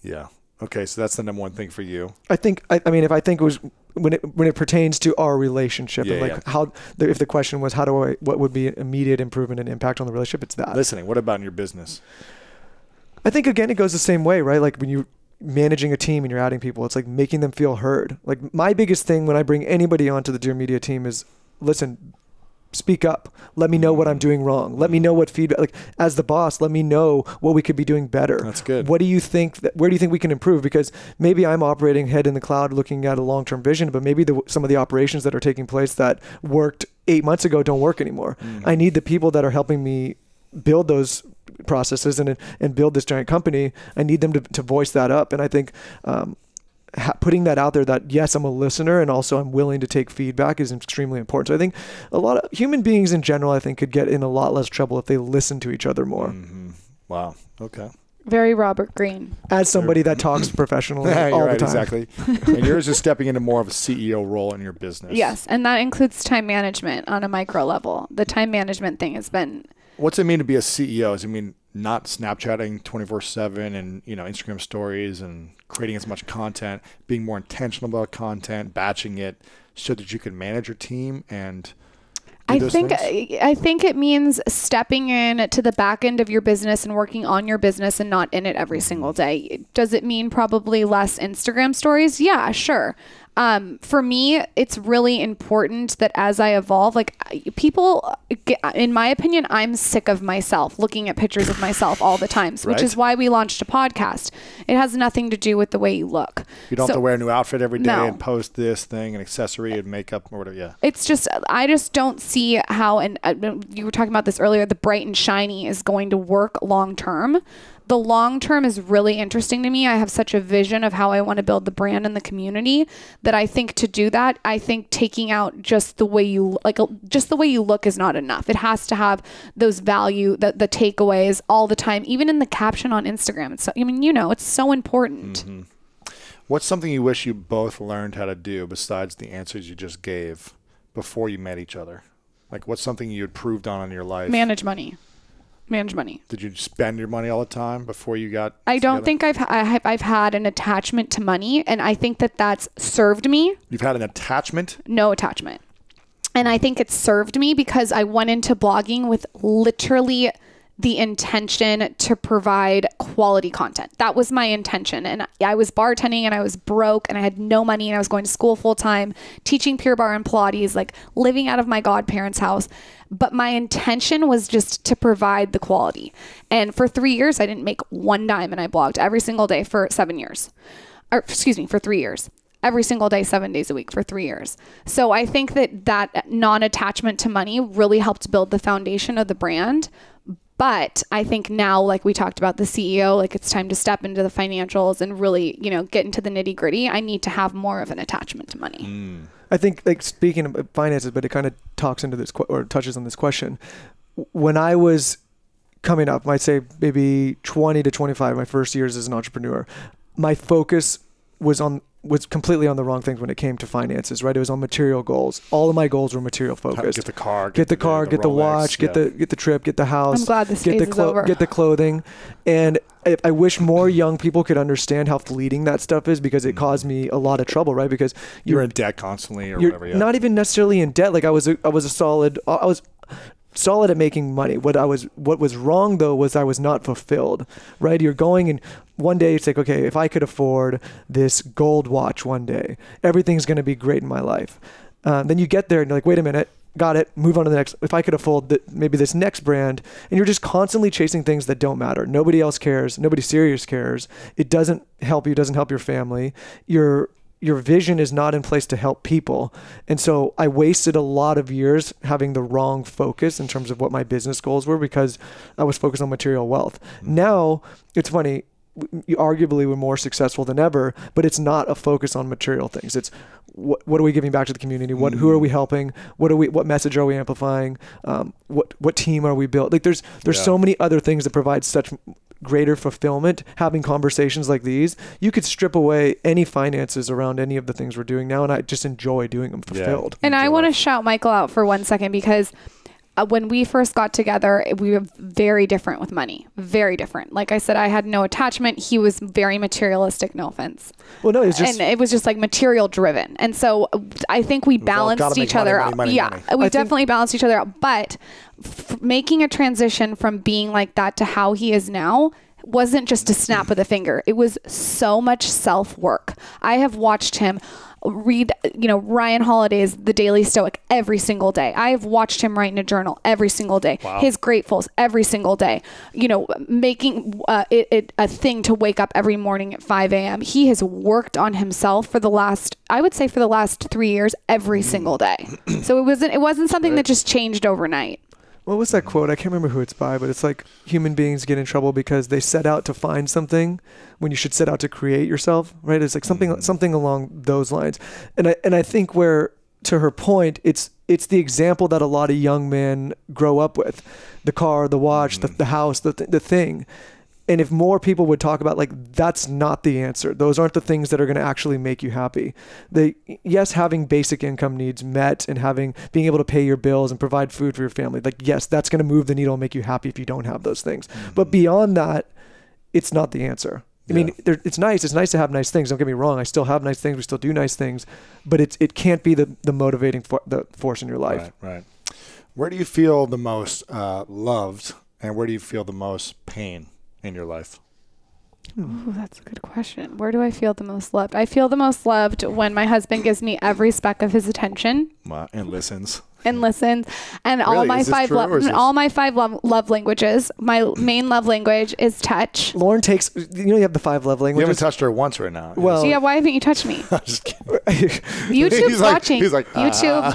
Yeah. Okay. So that's the #1 thing for you. I think, I think it was when it pertains to our relationship, and like how, if the question was, what would be immediate improvement and impact on the relationship? It's that. Listening. What about in your business? I think again, it goes the same way, right? Like when you're managing a team and you're adding people, it's like making them feel heard. Like my biggest thing when I bring anybody onto the Dear Media team is listen, speak up. Let me know what I'm doing wrong. Let me know what feedback, like as the boss, let me know what we could be doing better. That's good. What do you think, where do you think we can improve? Because maybe I'm operating head in the cloud looking at a long-term vision, but maybe some of the operations that are taking place that worked 8 months ago don't work anymore. I need the people that are helping me build those processes and build this giant company. I need them to voice that up. And I think, putting that out there that yes, I'm a listener and also I'm willing to take feedback is extremely important. So I think a lot of human beings in general, I think could get in a lot less trouble if they listen to each other more. Mm-hmm. Wow. Okay. Very Robert Greene. As somebody that talks professionally all the time. Exactly. And yours is stepping into more of a CEO role in your business. Yes. And that includes time management on a micro level. The time management thing has been... What's it mean to be a CEO? Does it mean not Snapchatting 24/7 and, you know, Instagram stories and creating as much content, being more intentional about content, batching it so that you can manage your team and... I think it means stepping in to the back end of your business and working on your business and not in it every single day. Does it mean probably less Instagram stories? Yeah, sure. For me, it's really important that as I evolve, like people, in my opinion, I'm sick of myself looking at pictures of myself all the time, which is why we launched a podcast. It has nothing to do with the way you look. You don't have to wear a new outfit every day and post this thing and accessory and makeup or whatever. Yeah. It's just, I just don't see how, and you were talking about this earlier, the bright and shiny is going to work long term. the long term is really interesting to me. I have such a vision of how I want to build the brand and the community that I think to do that, I think taking out just the way you like, just the way you look is not enough. It has to have those value, the takeaways all the time, even in the caption on Instagram. It's so, I mean, you know, it's so important. Mm-hmm. What's something you wish you both learned how to do besides the answers you just gave before you met each other? Like, what's something you improved on in your life? Manage money. Manage money. Did you spend your money all the time before you got I don't together? Think I've had an attachment to money, and I think that that's served me. You've had an attachment? No attachment. And I think it served me because I went into blogging with literally the intention to provide quality content. That was my intention. And I was bartending and I was broke and I had no money and I was going to school full time, teaching Pure Barre and Pilates, like living out of my godparents' house. But my intention was just to provide the quality. And for 3 years, I didn't make one dime, and I blogged every single day for 7 years, or excuse me, for 3 years. Every single day, 7 days a week for 3 years. So I think that that non-attachment to money really helped build the foundation of the brand. But I think now, like we talked about the CEO, like it's time to step into the financials and really, you know, get into the nitty gritty. I need to have more of an attachment to money. Mm. I think, like, speaking of finances, but it kind of talks into this or touches on this question. When I was coming up, I'd say maybe 20 to 25, my first years as an entrepreneur, my focus was completely on the wrong things when it came to finances, right? It was on material goals. All of my goals were material focused. Get the car, get the watch, get the trip, get the house, I'm glad this phase is over. Get the clothing. And I wish more young people could understand how fleeting that stuff is, because it caused me a lot of trouble, right? Because you're in debt constantly or whatever. Yeah. Not even necessarily in debt. Like I was solid at making money. What was wrong though was I was not fulfilled, right? You're going and one day it's like, okay, if I could afford this gold watch one day, everything's going to be great in my life. Then you get there and you're like, wait a minute, got it, move on to the next. If I could afford maybe this next brand, and you're just constantly chasing things that don't matter. Nobody else cares. Nobody serious cares. It doesn't help you. It doesn't help your family. Your vision is not in place to help people. And so I wasted a lot of years having the wrong focus in terms of what my business goals were, because I was focused on material wealth. Mm-hmm. Now it's funny, arguably we're more successful than ever, but it's not a focus on material things. It's what are we giving back to the community? Who are we helping? What message are we amplifying? What team are we building? Like there's so many other things that provide such greater fulfillment. Having conversations like these, you could strip away any finances around any of the things we're doing now, and I just enjoy doing them fulfilled. Yeah. And I want to shout Michael out for 1 second, because when we first got together, we were very different with money. Very different. Like I said, I had no attachment. He was very materialistic. No offense. Well, no, it was just like material driven. And so I think we balanced each other out. We definitely balanced each other out. But making a transition from being like that to how he is now wasn't just a snap of the finger. It was so much self-work. I have watched him read, you know, Ryan Holiday's The Daily Stoic every single day. I've watched him write in a journal every single day. Wow. His gratefuls every single day. You know, making it a thing to wake up every morning at 5 a.m. He has worked on himself for the last, I would say for the last 3 years, every single day. So it wasn't something that just changed overnight. What was that quote? I can't remember who it's by, but it's like human beings get in trouble because they set out to find something when you should set out to create yourself, right? It's like something along those lines. And I think where, to her point, it's the example that a lot of young men grow up with. The car, the watch, the house, the thing. And if more people would talk about, like, that's not the answer. Those aren't the things that are going to actually make you happy. Yes, having basic income needs met and being able to pay your bills and provide food for your family. Like, yes, that's going to move the needle and make you happy if you don't have those things. Mm-hmm. But beyond that, it's not the answer. I mean, it's nice. It's nice to have nice things. Don't get me wrong. I still have nice things. We still do nice things. But it can't be the motivating force in your life. Right. Where do you feel the most loved, and where do you feel the most pain in your life? Ooh, that's a good question. Where do I feel the most loved? I feel the most loved when my husband gives me every speck of his attention. And listens. And listens. And really, all my five love languages. My main love language is touch. Lauren takes, you know, you have the five love languages. You haven't touched her once right now. Well, yeah, why haven't you touched me? I'm just kidding. YouTube's he's watching. He's like, YouTube.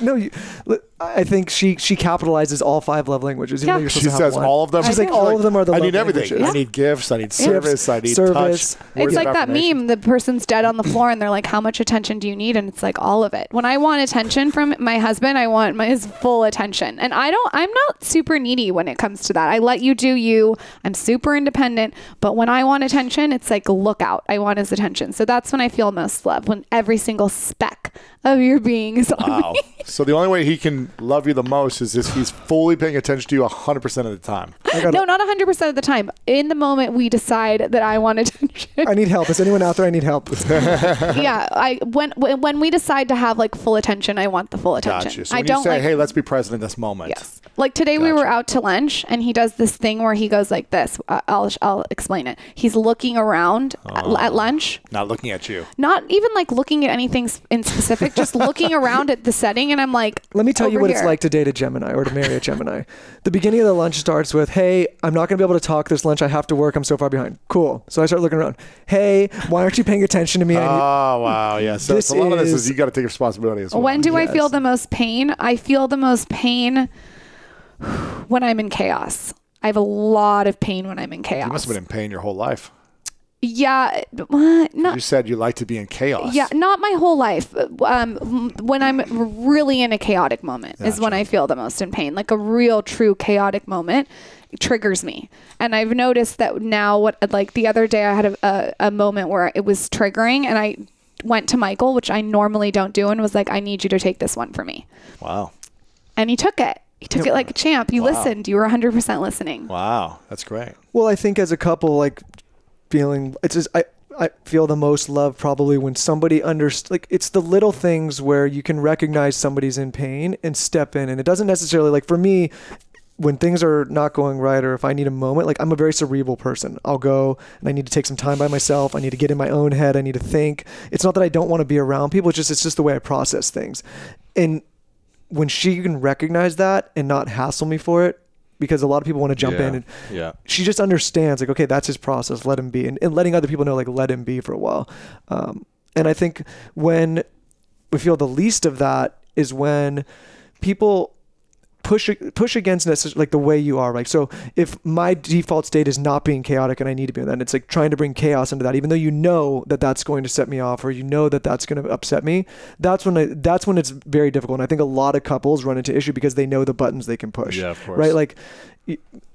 No, I think she capitalizes all 5 love languages. Yeah. She says all of them. She's like, all of them are the love languages. I need everything. Yeah. I need gifts. I need service. I need touch. It's like that meme. The person's dead on the floor and they're like, how much attention do you need? And it's like, all of it. When I want attention from my husband, I want his full attention. And I'm not super needy when it comes to that. I let you do you. I'm super independent. But when I want attention, it's like, look out. I want his attention. So that's when I feel most loved, when every single speck of your being is on me. So the only way he can love you the most is if he's fully paying attention to you 100% of the time. No, not 100% of the time. In the moment we decide that I want attention. I need help. Is anyone out there? I need help. Yeah. When we decide to have like full attention, I want the full attention. Gotcha. So when you say, like, hey, let's be present in this moment. Yes. Like today we were out to lunch and he does this thing where he goes like this. I'll explain it. He's looking around at lunch. Not looking at you. Not even like looking at anything in specific, just looking around at the setting. And I'm like, let me tell you what it's like to date a Gemini or to marry a Gemini. The beginning of the lunch starts with, hey, I'm not going to be able to talk this lunch. I have to work. I'm so far behind. Cool. So I start looking around. Hey, why aren't you paying attention to me? Oh, wow. Yeah. So a lot of this is you got to take responsibility as well. When do I feel the most pain? I feel the most pain when I'm in chaos. I have a lot of pain when I'm in chaos. You must have been in pain your whole life. Yeah. You said you like to be in chaos. Yeah. Not my whole life. When I'm really in a chaotic moment is when I feel the most in pain. Like a real true chaotic moment triggers me. And I've noticed that now like the other day I had a moment where it was triggering and I went to Michael, which I normally don't do, and was like, I need you to take this one for me. Wow. And he took it. You took it like a champ. You listened. You were 100% listening. Wow. That's great. Well, I think as a couple, like I feel the most love probably when somebody like it's the little things where you can recognize somebody's in pain and step in. And it doesn't necessarily, like for me, when things are not going right, or if I need a moment, like I'm a very cerebral person. I'll go and I need to take some time by myself. I need to get in my own head. I need to think. It's not that I don't want to be around people. It's just the way I process things. And when she can recognize that and not hassle me for it, because a lot of people want to jump in, and she just understands, like, okay, that's his process. Let him be. And letting other people know, like, let him be for a while. And I think when we feel the least of that is when people push against necessarily, like the way you are, right? So if my default state is not being chaotic and I need to be in that, it's like trying to bring chaos into that, even though you know that that's going to set me off, or you know that that's going to upset me. That's when it's very difficult. And I think a lot of couples run into issue because they know the buttons they can push, of course. Right? Like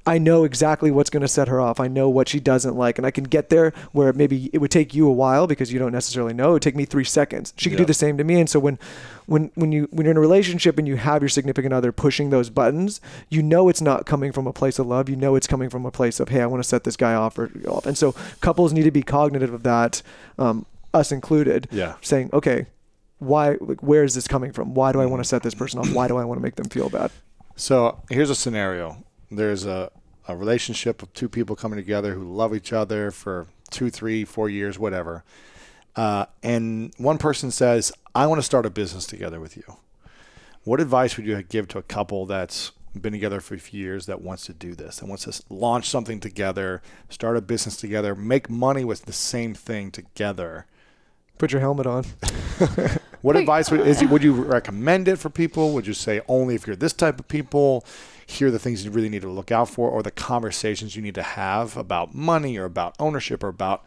I know exactly what's going to set her off. I know what she doesn't like, and I can get there where maybe it would take you a while because you don't necessarily know. It would take me 3 seconds. She could do the same to me. And so when you're in a relationship and you have your significant other pushing those buttons, you know it's not coming from a place of love. You know it's coming from a place of, hey, I want to set this guy off or go off. And so couples need to be cognitive of that, us included, saying, okay, where is this coming from? Why do I want to set this person off? Why do I want to make them feel bad? So here's a scenario. There's a relationship of two people coming together who love each other for 2, 3, 4 years, whatever. And one person says, I want to start a business together with you. What advice would you give to a couple that's been together for a few years that wants to do this, that wants to launch something together, start a business together, make money with the same thing together? Put your helmet on. What advice would you recommend it for people? Would you say only if you're this type of people? Here are the things you really need to look out for, or the conversations you need to have about money or about ownership or about,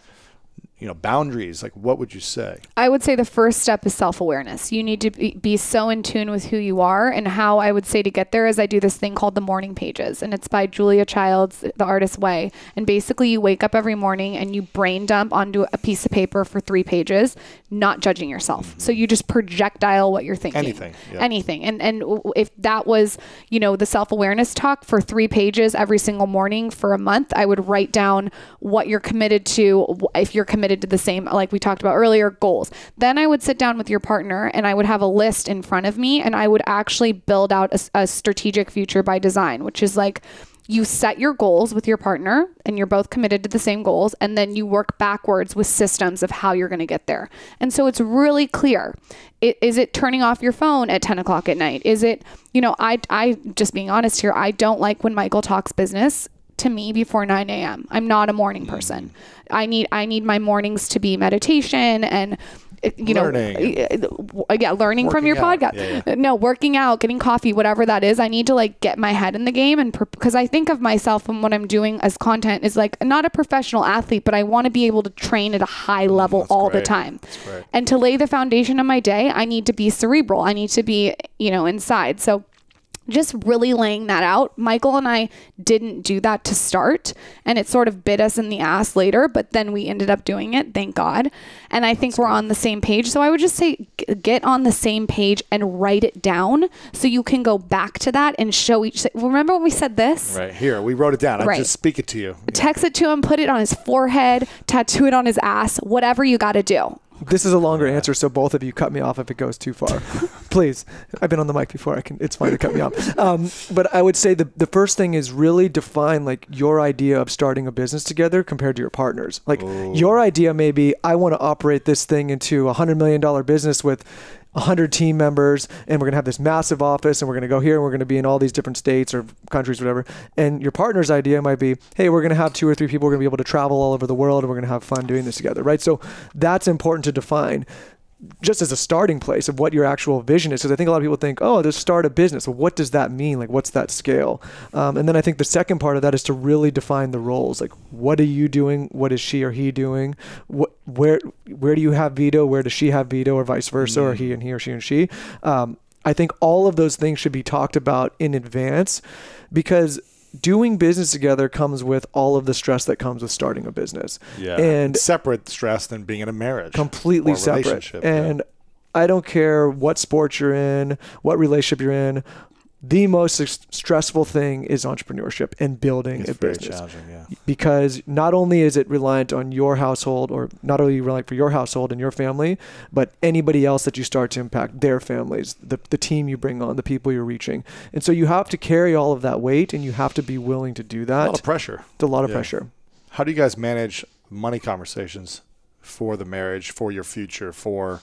you know, boundaries. Like, what would you say? I would say the first step is self-awareness. You need to be so in tune with who you are. And how I would say to get there is I do this thing called the morning pages, and it's by Julia Childs, The Artist's Way. And basically you wake up every morning and you brain dump onto a piece of paper for 3 pages, not judging yourself. So you just projectile what you're thinking, anything. And if that was, you know, the self-awareness talk for 3 pages every single morning for a month, I would write down what you're committed to, if you're committed to the same, like we talked about earlier, goals. Then I would sit down with your partner and I would have a list in front of me, and I would actually build out a strategic future by design, which is like you set your goals with your partner and you're both committed to the same goals, and then you work backwards with systems of how you're going to get there. And so it's really clear. Is it turning off your phone at 10 o'clock at night? Is it, you know, I just being honest here, I don't like when Michael talks business to me before 9 a.m. I'm not a morning person. I need my mornings to be meditation and learning from your podcast. Yeah, yeah. No, working out, getting coffee, whatever that is. I need to like get my head in the game, and because I think of myself and what I'm doing as content is like not a professional athlete, but I want to be able to train at a high level all the time. And to lay the foundation of my day, I need to be cerebral. I need to be, you know, inside. So just really laying that out. Michael and I didn't do that to start, and it sort of bit us in the ass later, but then we ended up doing it, thank God. And I think we're on the same page. So I would just say get on the same page and write it down so you can go back to that and show each. Remember when we said this? Right here, we wrote it down. Right. I just speak it to you. Text it to him, put it on his forehead, tattoo it on his ass, whatever you got to do. This is a longer answer, so both of you cut me off if it goes too far. Please. I've been on the mic before. It's fine to cut me off. But I would say the first thing is really define like your idea of starting a business together compared to your partner's. Like your idea may be, I want to operate this thing into a $100 million business with 100 team members, and we're going to have this massive office, and we're going to go here, and we're going to be in all these different states or countries, whatever. And your partner's idea might be, hey, we're going to have 2 or 3 people, we're going to be able to travel all over the world, and we're going to have fun doing this together, right? So that's important to define just as a starting place of what your actual vision is. Because I think a lot of people think, oh, just start a business. Well, what does that mean? Like, what's that scale? And then I think the second part of that is to really define the roles. Like, what are you doing? What is she or he doing? Where do you have veto? Where does she have veto, or vice versa, or he and he, or she and she? I think all of those things should be talked about in advance, because doing business together comes with all of the stress that comes with starting a business. Yeah. And separate stress than being in a marriage. Completely separate. And I don't care what sport you're in, what relationship you're in, the most stressful thing is entrepreneurship and building a business. Yeah. Because not only is it reliant on your household, or not only reliant for your household and your family, but anybody else that you start to impact, their families, the team you bring on, the people you're reaching. And so you have to carry all of that weight, and you have to be willing to do that. A lot of pressure. It's a lot of pressure. How do you guys manage money conversations for the marriage, for your future, for,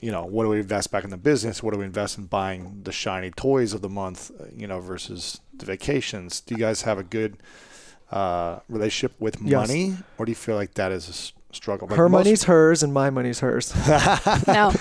you know, what do we invest back in the business? What do we invest in buying the shiny toys of the month, you know, versus the vacations? Do you guys have a good relationship with money? Or do you feel like that is a struggle? Like her money's hers and my money's hers. No,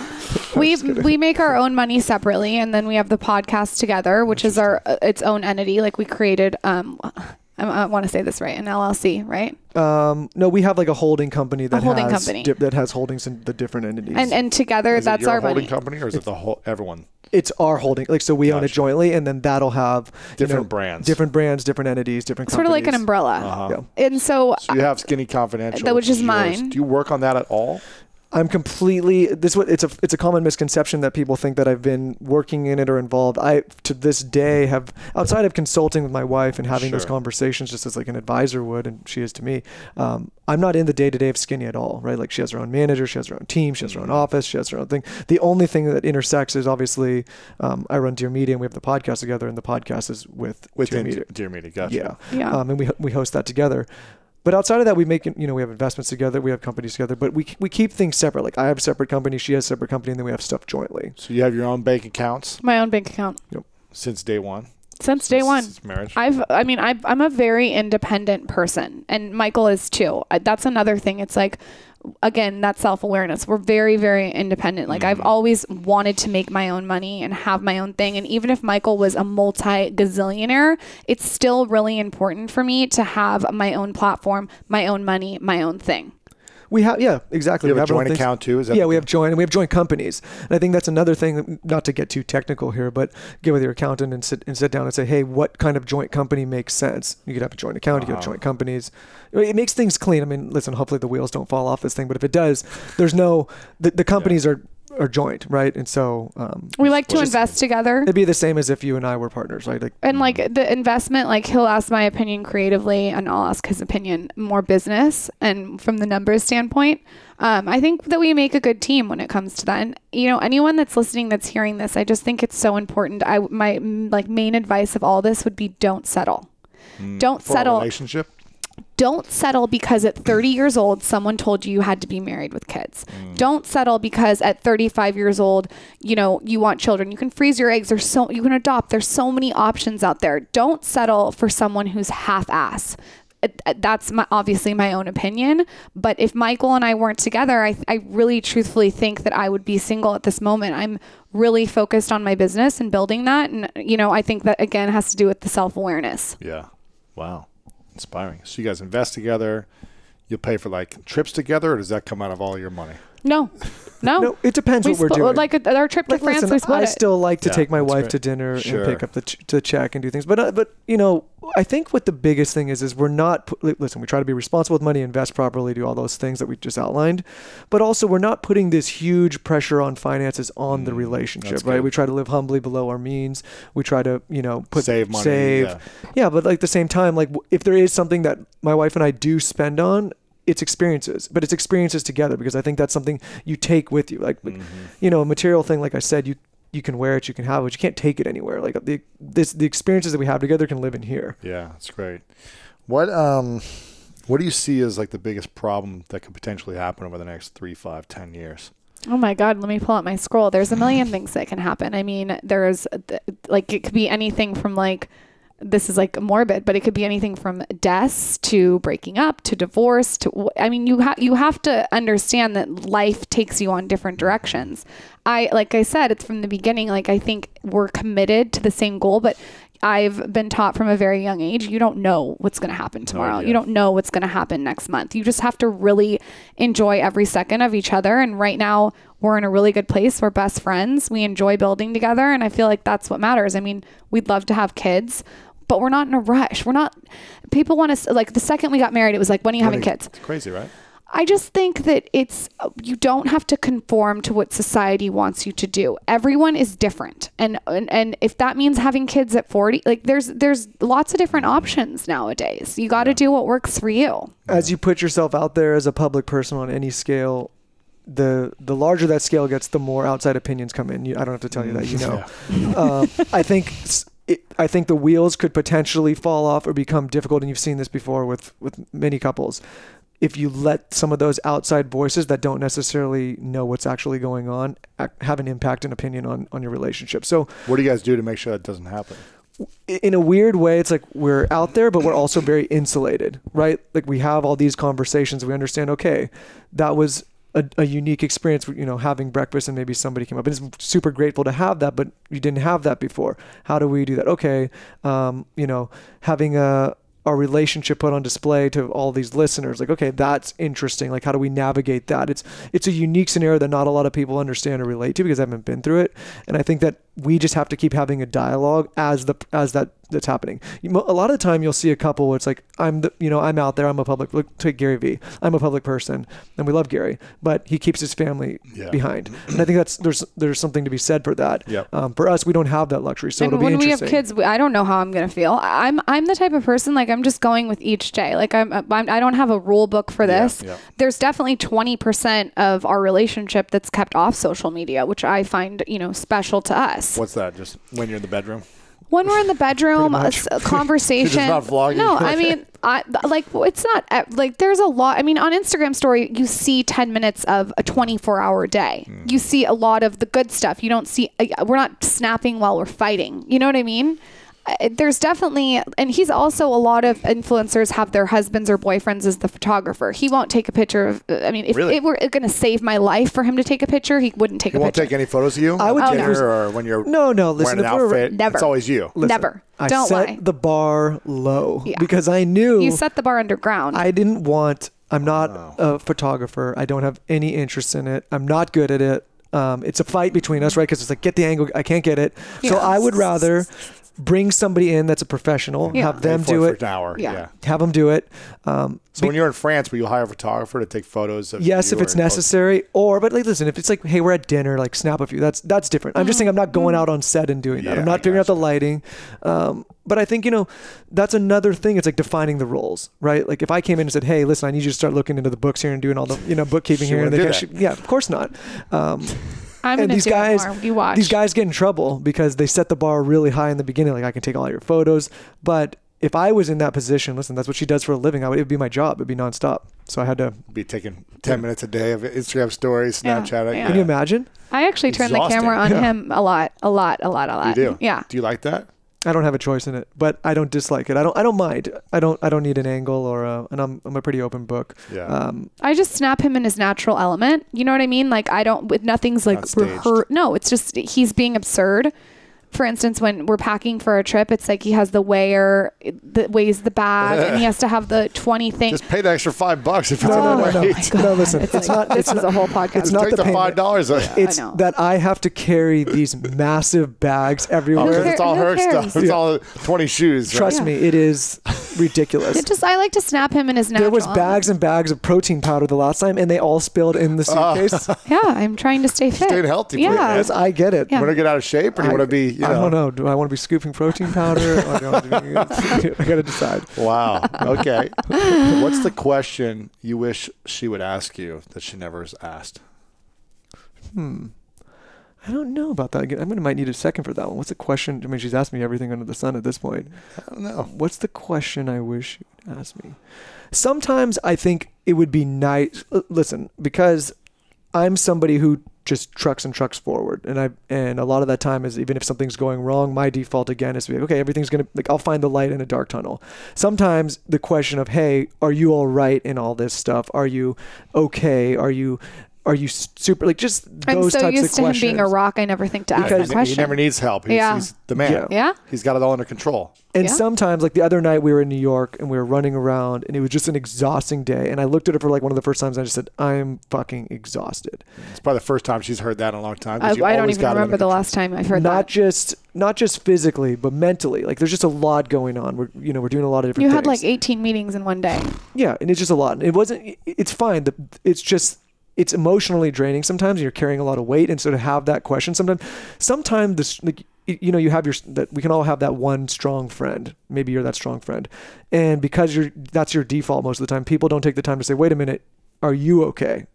we make our own money separately. And then we have the podcast together, which is its own entity. Like we created, I want to say this right, an LLC, right? No, we have like a holding company that has holdings in the different entities. And together, that's our holding company, or is it the whole everyone? It's our holding, like so we own it jointly, and then that'll have different brands, different entities, different companies. Sort of like an umbrella. And so you have Skinny Confidential, which is mine. Do you work on that at all? I'm completely, it's a common misconception that people think that I've been working in it or involved. I, to this day, have, outside of consulting with my wife and having those conversations just as like an advisor would, and she is to me, I'm not in the day-to-day of Skinny at all, right? Like she has her own manager, she has her own team, she has her own office, she has her own thing. The only thing that intersects is obviously I run Dear Media, and we have the podcast together, and the podcast is with Dear Media, gotcha. Yeah. And we host that together. But outside of that, we make, you know, we have investments together, we have companies together, but we keep things separate. Like I have a separate company, she has a separate company, and then we have stuff jointly. So you have your own bank accounts? My own bank account. Yep. Since day one? Since day one. Since marriage. I'm a very independent person, and Michael is too. That's another thing. It's like, again, that self-awareness. We're very, very independent. Like I've always wanted to make my own money and have my own thing. And even if Michael was a multi-gazillionaire, it's still really important for me to have my own platform, my own money, my own thing. We have, yeah, exactly. You have a joint account too? Is that we have joint, and we have joint companies. And I think that's another thing, not to get too technical here, but get with your accountant and sit down and say, hey, what kind of joint company makes sense? You could have a joint account, you could have joint companies. It makes things clean. I mean, listen, hopefully the wheels don't fall off this thing, but if it does, there's no, the companies are joint, right? And so we like to invest together. It'd be the same as if you and I were partners, right? Like, and like the investment, like he'll ask my opinion creatively, and I'll ask his opinion more business and from the numbers standpoint. I think that we make a good team when it comes to that. And you know, anyone that's listening, that's hearing this, I just think it's so important. My like main advice of all this would be don't settle. Don't settle. Relationship. Don't settle because at 30 years old, someone told you you had to be married with kids. Don't settle because at 35 years old, you know, you want children. You can freeze your eggs. You can adopt. There's so many options out there. Don't settle for someone who's half-ass. that's my, obviously my own opinion. But if Michael and I weren't together, I really truthfully think that I would be single at this moment. I'm really focused on my business and building that. And, you know, I think that again has to do with the self-awareness. Yeah. Wow. Inspiring. So you guys invest together. You'll pay for like trips together, or does that come out of all your money? No, no. No, it depends what we're doing. Like our trip to France, listen, we split it. I still like to take my wife to dinner and pick up the check and do things. But you know, I think what the biggest thing is we're not, listen, we try to be responsible with money, invest properly, do all those things that we just outlined. But also we're not putting this huge pressure on finances on the relationship, right? Good. We try to live humbly below our means. We try to, you know, save money. Yeah, but like at the same time, like if there is something that my wife and I do spend on, it's experiences, but it's experiences together, because I think that's something you take with you. Like, you know, a material thing, like I said, you can wear it, you can have it, you can't take it anywhere. Like the experiences that we have together can live in here. Yeah, that's great. What do you see as like the biggest problem that could potentially happen over the next 3, 5, 10 years? Oh my God, let me pull out my scroll. There's a million things that can happen. I mean, there's like, it could be anything from like, this is like morbid, but it could be anything from deaths to breaking up to divorce to, I mean, you have to understand that life takes you on different directions. Like I said, it's from the beginning, like I think we're committed to the same goal, but I've been taught from a very young age, you don't know what's going to happen tomorrow. You don't know what's going to happen next month. You just have to really enjoy every second of each other. And right now we're in a really good place. We're best friends. We enjoy building together. And I feel like that's what matters. I mean, we'd love to have kids, but we're not in a rush. We're not, people want to, like the second we got married, it was like, when are you having kids? It's crazy, right? I just think that it's, you don't have to conform to what society wants you to do. Everyone is different. And if that means having kids at 40, like there's lots of different options nowadays. You got to do what works for you. As you put yourself out there as a public person on any scale, the larger that scale gets, the more outside opinions come in. I don't have to tell you that, you know. I think the wheels could potentially fall off or become difficult. And you've seen this before with many couples. If you let some of those outside voices that don't necessarily know what's actually going on have an impact and opinion on your relationship. So what do you guys do to make sure that doesn't happen? In a weird way, it's like we're out there, but we're also very insulated, right? Like we have all these conversations. We understand, okay, that was a unique experience, you know, having breakfast and maybe somebody came up and it's super grateful to have that, but you didn't have that before. How do we do that? Okay. You know, having our relationship put on display to all these listeners. Like, okay, that's interesting. Like, how do we navigate that? It's a unique scenario that not a lot of people understand or relate to because they haven't been through it. And I think that we just have to keep having a dialogue as that's happening. A lot of the time you'll see a couple where it's like, I'm out there. I'm a public, take Gary Vee. I'm a public person and we love Gary, but he keeps his family behind. And I think there's something to be said for that. Yep. For us, we don't have that luxury. So it'll be interesting. And when we have kids, I don't know how I'm going to feel. I'm the type of person, like I'm just going with each day. Like I don't have a rule book for this. Yeah, yeah. There's definitely 20% of our relationship that's kept off social media, which I find, you know, special to us. What's that? Just when you're in the bedroom? When we're in the bedroom, a conversation. Not vlogging. No, I mean, like it's not like there's a lot. I mean, on Instagram story, you see 10 minutes of a 24-hour day. Mm. You see a lot of the good stuff. You don't see. We're not snapping while we're fighting. You know what I mean? There's definitely, and he's also, a lot of influencers have their husbands or boyfriends as the photographer. He won't take a picture of, I mean, if it were going to save my life for him to take a picture, he wouldn't take a picture. He won't take any photos of you? I would dinner or when you're listen, wearing an outfit? Never. It's always you. Listen, never. Don't lie. I set the bar low because I knew. You set the bar underground. I didn't want, I'm not a photographer. I don't have any interest in it. I'm not good at it. It's a fight between us, right? Because it's like, get the angle. I can't get it. Yeah. So I would rather bring somebody in that's a professional, have them do it for an hour. Have them do it. So when you're in France, will you hire a photographer to take photos of you if it's necessary, but like, listen, if it's like, hey, we're at dinner, like snap a few, that's different. I'm just saying I'm not going out on set and doing that. I'm not figuring out the lighting. But I think, you know, that's another thing. It's like defining the roles, right? Like if I came in and said, hey, listen, I need you to start looking into the books here and doing all the, you know, bookkeeping here. And they of course not. And these guys get in trouble because they set the bar really high in the beginning. Like, I can take all your photos. But if I was in that position, listen, that's what she does for a living. It would be my job. It'd be nonstop. So I had to be taking 10 minutes a day of Instagram stories, Snapchat. Can you imagine? I actually turn the camera on him a lot. You do? Yeah. Do you like that? I don't have a choice in it, but I don't dislike it. I don't mind. I don't need an angle or a, and I'm a pretty open book. Yeah. I just snap him in his natural element. You know what I mean? Like I don't, with nothing's like, no, it's just, he's being absurd. For instance, when we're packing for a trip, it's like he has the weigher that weighs the bag, and he has to have the 20 things. Just pay the extra $5 if it's no, listen, it's like, not. This is a whole podcast. It's not the $5. It's that I have to carry these massive bags everywhere. It's all her stuff. It's all 20 shoes. Right? Trust me, it is ridiculous. It just, I like to snap him in his natural. There was bags and bags of protein powder the last time, and they all spilled in the suitcase. Yeah, I'm trying to stay fit. Staying healthy. Yeah, I get it. You want to get out of shape, or do you want to be? You know. I don't know. Do I want to be scooping protein powder? Or do I got to decide. Wow. Okay. What's the question you wish she would ask you that she never has asked? I don't know about that. I might need a second for that one. What's the question? I mean, she's asked me everything under the sun at this point. I don't know. What's the question I wish she would ask me? Sometimes I think it would be nice. Listen, because I'm somebody who just trucks and trucks forward, and a lot of that time is, even if something's going wrong, my default again is to be like, okay, everything's gonna, like, I'll find the light in a dark tunnel. Sometimes the question of, hey, are you all right in all this stuff? Are you okay? Are you super, like, just those types of questions. I'm so used to him being a rock, I never think to ask that question. He never needs help. He's the man. Yeah. He's got it all under control. And sometimes, like the other night, we were in New York and we were running around, and it was just an exhausting day. And I looked at her for like one of the first times, and I just said, I'm fucking exhausted. It's probably the first time she's heard that in a long time. I don't even remember the last time I've heard that. Not just physically, but mentally. Like, there's just a lot going on. We're doing a lot of different things. You had like 18 meetings in one day. Yeah, and it's just a lot. It's fine. It's just, it's emotionally draining sometimes. You're carrying a lot of weight, and so to have that question sometimes this, like, you know, you have we can all have that one strong friend. Maybe you're that strong friend, and because that's your default most of the time, people don't take the time to say, wait a minute, are you okay?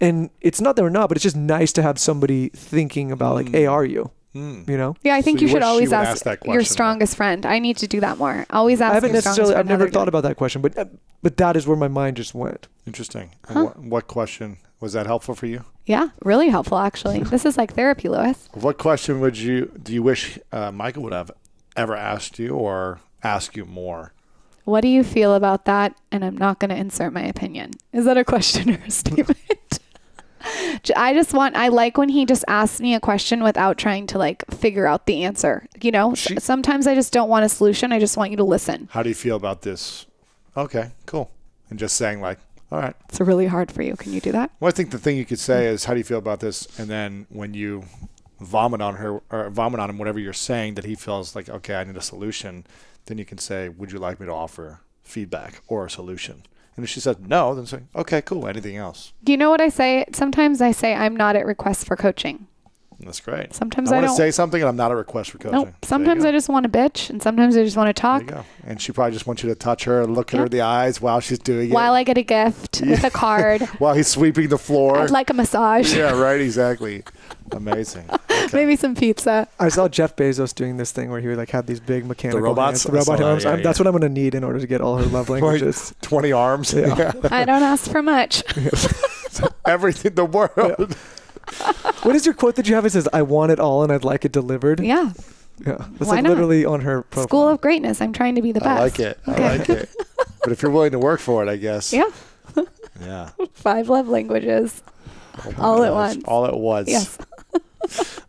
And it's not that we're not, but it's just nice to have somebody thinking about like, hey, are you? You know? Yeah, I think so you should always ask your strongest friend. I need to do that more. Always ask. I've never thought about that question, but that is where my mind just went. Interesting. Huh. What question? Was that helpful for you? Yeah, really helpful, actually. This is like therapy, Lewis. What question do you wish Michael would have ever asked you, or ask you more? What do you feel about that? And I'm not going to insert my opinion. Is that a question or a statement? I like when he just asks me a question without trying to like figure out the answer. You know, sometimes I just don't want a solution. I just want you to listen. How do you feel about this? Okay, cool. And just saying like, all right. It's really hard for you. Can you do that? Well, I think the thing you could say is, how do you feel about this? And then when you vomit on her or vomit on him, whatever you're saying, that he feels like, okay, I need a solution. Then you can say, would you like me to offer feedback or a solution? And if she said no, then say, okay, cool. Anything else? Do you know what I say? Sometimes I say, I'm not at request for coaching. That's great. Sometimes I want to say something, and I'm not a request for coaching. Nope. Sometimes I just want to bitch, and sometimes I just want to talk. There you go. And she probably just wants you to touch her and look at her in the eyes while she's doing it. While I get a gift with a card. While he's sweeping the floor. I'd like a massage. Yeah, right. Exactly. Amazing. Okay. Maybe some pizza. I saw Jeff Bezos doing this thing where he would like have these big mechanical robots. Robot arms. Yeah, that's what I'm going to need in order to get all her love languages. 20 arms. Yeah. I don't ask for much. Everything in the world. Yeah. What is your quote that you have? It says, I want it all and I'd like it delivered. Yeah. Yeah. That's like literally on her profile. School of Greenness. I'm trying to be the best. I like it. Okay. I like it. But if you're willing to work for it, I guess. Yeah. Yeah. 5 love languages. All at once. All at once. Yes.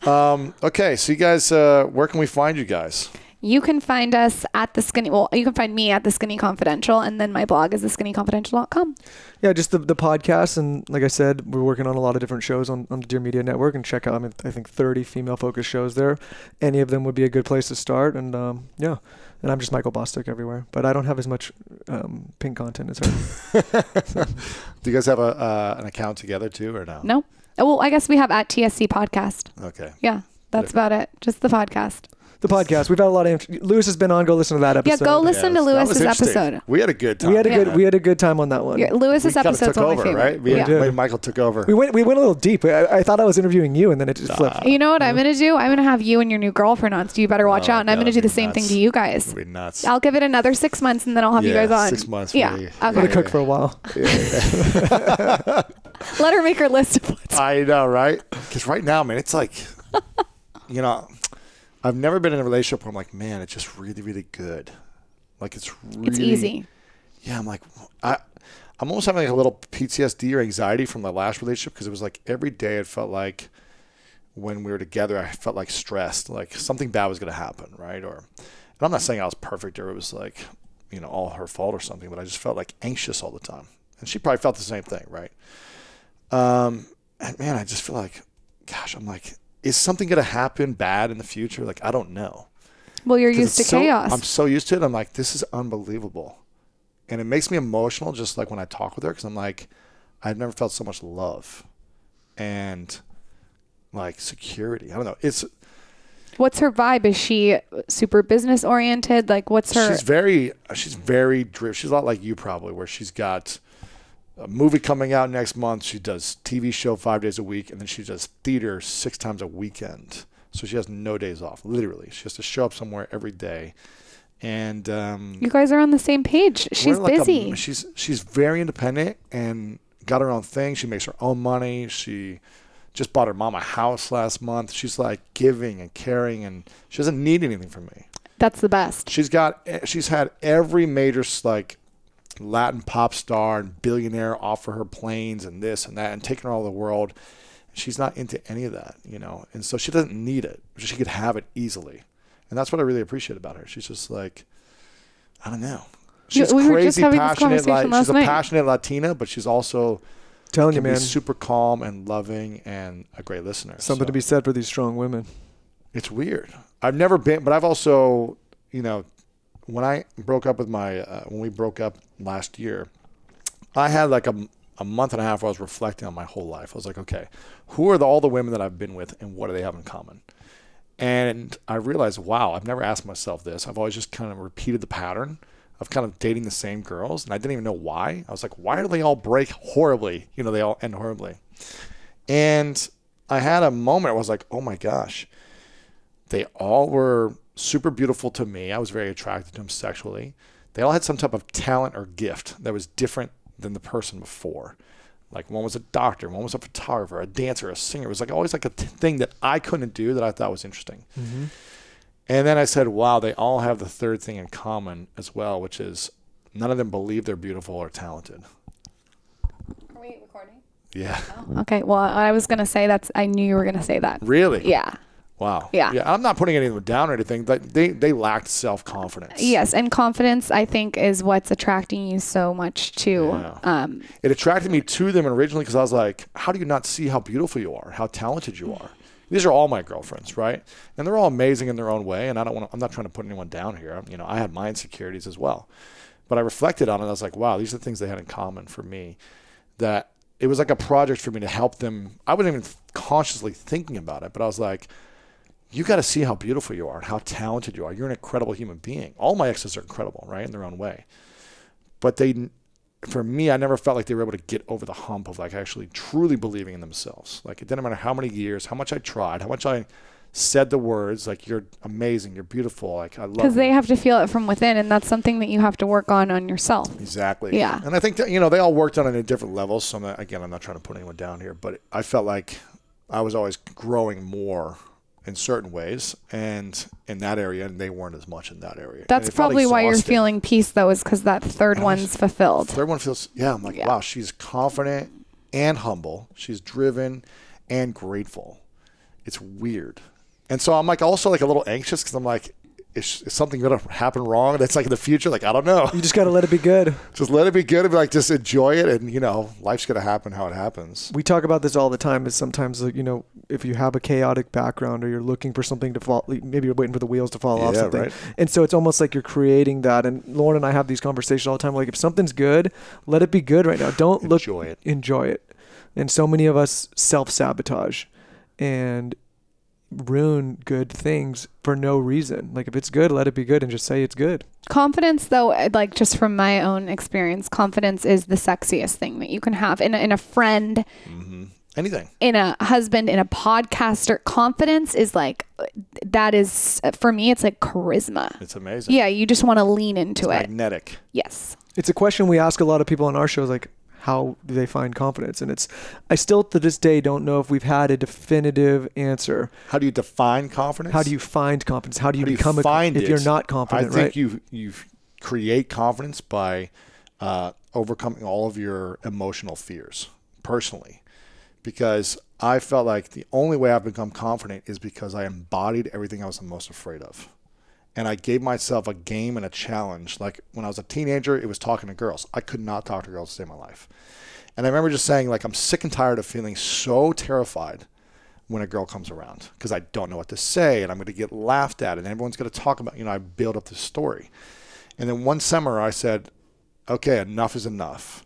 Okay. So you guys, where can we find you guys? You can find us at the Skinny. Well, you can find me at the Skinny Confidential, and then my blog is theskinnyconfidential.com. Yeah, just the podcast, and like I said, we're working on a lot of different shows on the Dear Media Network, and check out. I mean, I think 30 female-focused shows there. Any of them would be a good place to start, and yeah. And I'm just Michael Bosstick everywhere, but I don't have as much pink content as her. Do you guys have an account together too, or no? No. Well, I guess we have at TSC Podcast. Okay. Yeah, that's about it. Just the podcast. The podcast. We've had a lot of. Lewis has been on. Go listen to that episode. Yeah, go listen to Lewis's episode. We had a good time. We had a good time on that one. Yeah, Lewis's episode took over, right? Michael took over. We went a little deep. I thought I was interviewing you, and then it just flipped. You know what I'm gonna do? I'm gonna have you and your new girlfriend on. So you better watch out. And I'm gonna do the same thing to you guys. We're nuts. I'll give it another 6 months, and then I'll have you guys on. 6 months. Yeah. I'm gonna cook for a while. Let her make her list of what's. I know, right? Because right now, man, it's like, you know. I've never been in a relationship where I'm like, man, it's just really, really good. Like it's really. It's easy. Yeah, I'm like, I'm almost having like a little PTSD or anxiety from the last relationship because it was like every day it felt like when we were together, I felt like stressed, like something bad was going to happen, right? Or, and I'm not saying I was perfect or it was like, you know, all her fault or something, but I just felt like anxious all the time. And she probably felt the same thing, right? And man, I just feel like, gosh, I'm like, is something going to happen bad in the future? Like, I don't know. Well, you're used to chaos. I'm so used to it. I'm like, this is unbelievable. And it makes me emotional just like when I talk with her because I'm like, I've never felt so much love and like security. I don't know. It's. What's her vibe? Is she super business oriented? Like what's her? She's very driven. She's a lot like you probably where she's got a movie coming out next month. She does TV show 5 days a week. And then she does theater 6 times a weekend. So she has no days off. Literally. She has to show up somewhere every day. And you guys are on the same page. She's like busy. She's very independent and got her own thing. She makes her own money. She just bought her mom a house last month. She's like giving and caring, and she doesn't need anything from me. That's the best. She's had every major like Latin pop star and billionaire offer her planes and this and that and taking her all the world. She's not into any of that, you know. And so she doesn't need it. She could have it easily. And that's what I really appreciate about her. She's just like, I don't know. She's crazy passionate. She's a passionate Latina, but she's also telling you, man, super calm and loving and a great listener. Something to be said for these strong women. It's weird. I've never been, but I've also, you know, when I broke up with my, when we broke up last year, I had like a month and a half where I was reflecting on my whole life. I was like, okay, who are all the women that I've been with and what do they have in common? And I realized, wow, I've never asked myself this. I've always just kind of repeated the pattern of kind of dating the same girls. And I didn't even know why. I was like, why do they all break horribly? You know, they all end horribly. And I had a moment where I was like, oh my gosh, they all were super beautiful to me. I was very attracted to them sexually. They all had some type of talent or gift that was different than the person before. Like one was a doctor, one was a photographer, a dancer, a singer. It was like always like a thing that I couldn't do that I thought was interesting. Mm-hmm. And then I said, wow, they all have the third thing in common as well, which is none of them believe they're beautiful or talented. Are we recording? Yeah. Oh, okay. Well, I was going to say that's, I knew you were going to say that. Really? Yeah. Wow. Yeah. Yeah. I'm not putting any of them down or anything, but they lacked self-confidence. Yes. And confidence, I think, is what's attracting you so much to. Yeah. It attracted me to them originally because I was like, how do you not see how beautiful you are, how talented you are? These are all my girlfriends, right? And they're all amazing in their own way. And I don't want to, I'm not trying to put anyone down here. You know, I had my insecurities as well. But I reflected on it. I was like, wow, these are the things they had in common for me that it was like a project for me to help them. I wasn't even consciously thinking about it, but I was like, you got to see how beautiful you are and how talented you are. You're an incredible human being. All my exes are incredible, right, in their own way. But they, for me, I never felt like they were able to get over the hump of like actually truly believing in themselves. Like it didn't matter how many years, how much I tried, how much I said the words like you're amazing, you're beautiful, like I love you. Because they have to feel it from within, and that's something that you have to work on yourself. Exactly. Yeah. And I think that, you know, they all worked on it at different levels. So I'm not, again, I'm not trying to put anyone down here, but I felt like I was always growing more in certain ways and in that area, and they weren't as much in that area. That's probably why you're feeling peace, though, is because that third one's fulfilled. Third one feels, yeah, I'm like, wow, she's confident and humble. She's driven and grateful. It's weird. And so I'm like also like a little anxious because I'm like, is something going to happen wrong that's like in the future? Like, I don't know. You just got to let it be good. Just let it be good and be like, just enjoy it. And, you know, life's going to happen how it happens. We talk about this all the time is sometimes, you know, if you have a chaotic background or you're looking for something to fall, maybe you're waiting for the wheels to fall off something. Right. And so it's almost like you're creating that. And Lauren and I have these conversations all the time. Like, if something's good, let it be good right now. Don't enjoy it. And so many of us self-sabotage and ruin good things for no reason. Like if it's good, let it be good and just say it's good. Confidence, though, like just from my own experience, confidence is the sexiest thing that you can have in a friend, anything, in a husband, in a podcaster. Confidence is like, that is for me, it's like charisma. It's amazing. Yeah, you just want to lean into it. Magnetic. Yes. It's a question we ask a lot of people on our shows, like, How do they find confidence? And it's, I still to this day don't know if we've had a definitive answer. How do you define confidence? How do you find confidence? How do you become confident if you're not confident? I think you create confidence by overcoming all of your emotional fears personally, because I felt like the only way I've become confident is because I embodied everything I was the most afraid of. And I gave myself a game and a challenge. Like when I was a teenager, it was talking to girls. I could not talk to girls to save my life. And I remember just saying, like, I'm sick and tired of feeling so terrified when a girl comes around because I don't know what to say and I'm going to get laughed at and everyone's going to talk about, you know, I build up this story. And then one summer I said, okay, enough is enough.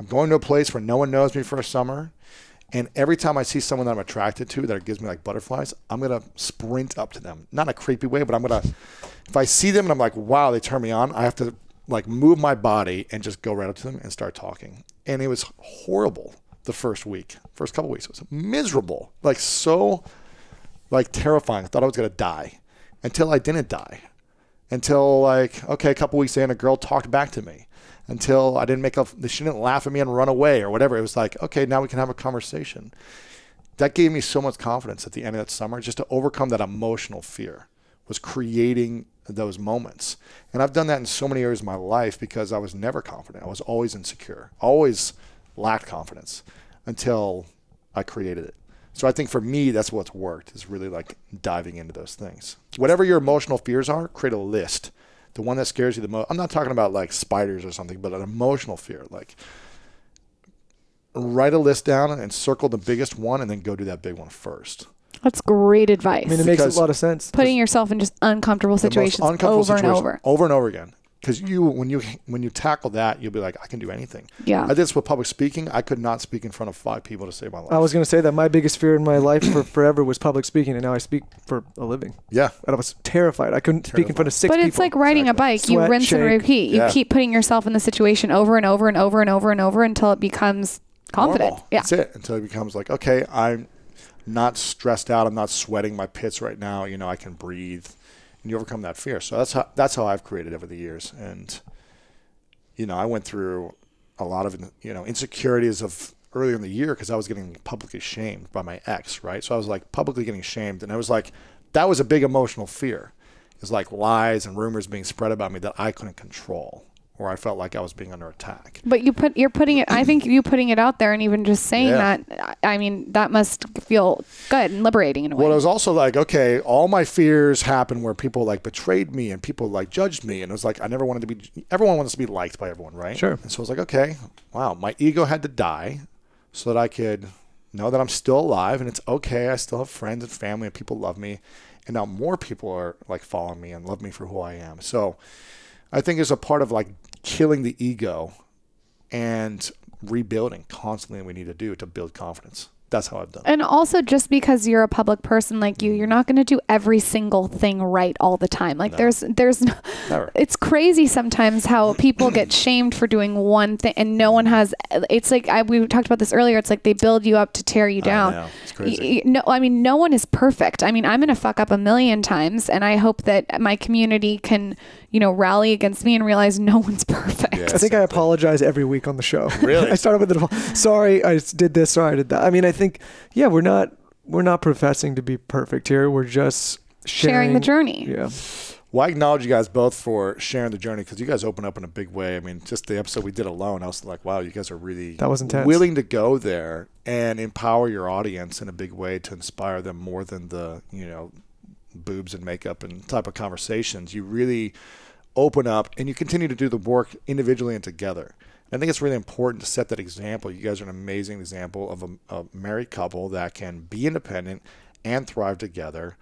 I'm going to a place where no one knows me for a summer. And every time I see someone that I'm attracted to that gives me like butterflies, I'm going to sprint up to them. Not in a creepy way, but I'm going to, if I see them and I'm like, wow, they turn me on, I have to like move my body and just go right up to them and start talking. And it was horrible the first week, first couple weeks. It was miserable, like so like terrifying. I thought I was going to die until I didn't die. Until like, okay, a couple weeks in, a girl talked back to me. Until I didn't make up, she didn't laugh at me and run away or whatever. It was like, okay, now we can have a conversation. That gave me so much confidence at the end of that summer, just to overcome that emotional fear, was creating those moments. And I've done that in so many areas of my life because I was never confident. I was always insecure, always lacked confidence until I created it. So I think for me, that's what's worked, is really like diving into those things. Whatever your emotional fears are, create a list. The one that scares you the most, I'm not talking about like spiders or something, but an emotional fear. Like write a list down and circle the biggest one and then go do that big one first. That's great advice. I mean, it because makes a lot of sense. Putting yourself in just uncomfortable situations over and over again. Because when you tackle that, you'll be like, I can do anything. Yeah. I did this with public speaking. I could not speak in front of 5 people to save my life. I was going to say that my biggest fear in my life for forever was public speaking, and now I speak for a living. Yeah. And I was terrified. I couldn't speak in front of 6 people. But it's like riding a bike. You rinse and repeat. You keep putting yourself in the situation over and over and over and over and over until it becomes confident. Normal. Yeah. That's it. Until it becomes like, okay, I'm not stressed out. I'm not sweating my pits right now. You know, I can breathe. And you overcome that fear. So that's how I've created over the years. And, you know, I went through a lot of, you know, insecurities of earlier in the year because I was getting publicly shamed by my ex, right? So I was like publicly getting shamed. And I was like, that was a big emotional fear. It's like lies and rumors being spread about me that I couldn't control, or I felt like I was being under attack. But I think you putting it out there and even just saying that, I mean, that must feel good and liberating in a way. Well, it was also like, okay, all my fears happened where people like betrayed me and people like judged me. And it was like, I never wanted to be, everyone wants to be liked by everyone, right? Sure. And so I was like, okay, wow, my ego had to die so that I could know that I'm still alive and it's okay. I still have friends and family and people love me. And now more people are like following me and love me for who I am. So I think it's a part of like killing the ego and rebuilding constantly. We need to do to build confidence. That's how I've done it. And also just because you're a public person like you're not going to do every single thing right all the time. Like there's no, never. It's crazy sometimes how people get shamed for doing one thing and no one has, it's like, we talked about this earlier. It's like they build you up to tear you down. I know. It's crazy. No, I mean, no one is perfect. I mean, I'm going to fuck up a million times and I hope that my community can, you know, rally against me and realize no one's perfect. Yeah, I think I apologize every week on the show. Really? I started with the, sorry, I did this. Sorry, I did that. I mean, I think, yeah, we're not professing to be perfect here. We're just sharing the journey. Yeah. Well, I acknowledge you guys both for sharing the journey because you guys open up in a big way. I mean, just the episode we did alone, I was like, wow, you guys are really willing to go there and empower your audience in a big way to inspire them more than the, you know, boobs and makeup and type of conversations. You really open up and you continue to do the work individually and together. I think it's really important to set that example. You guys are an amazing example of a married couple that can be independent and thrive together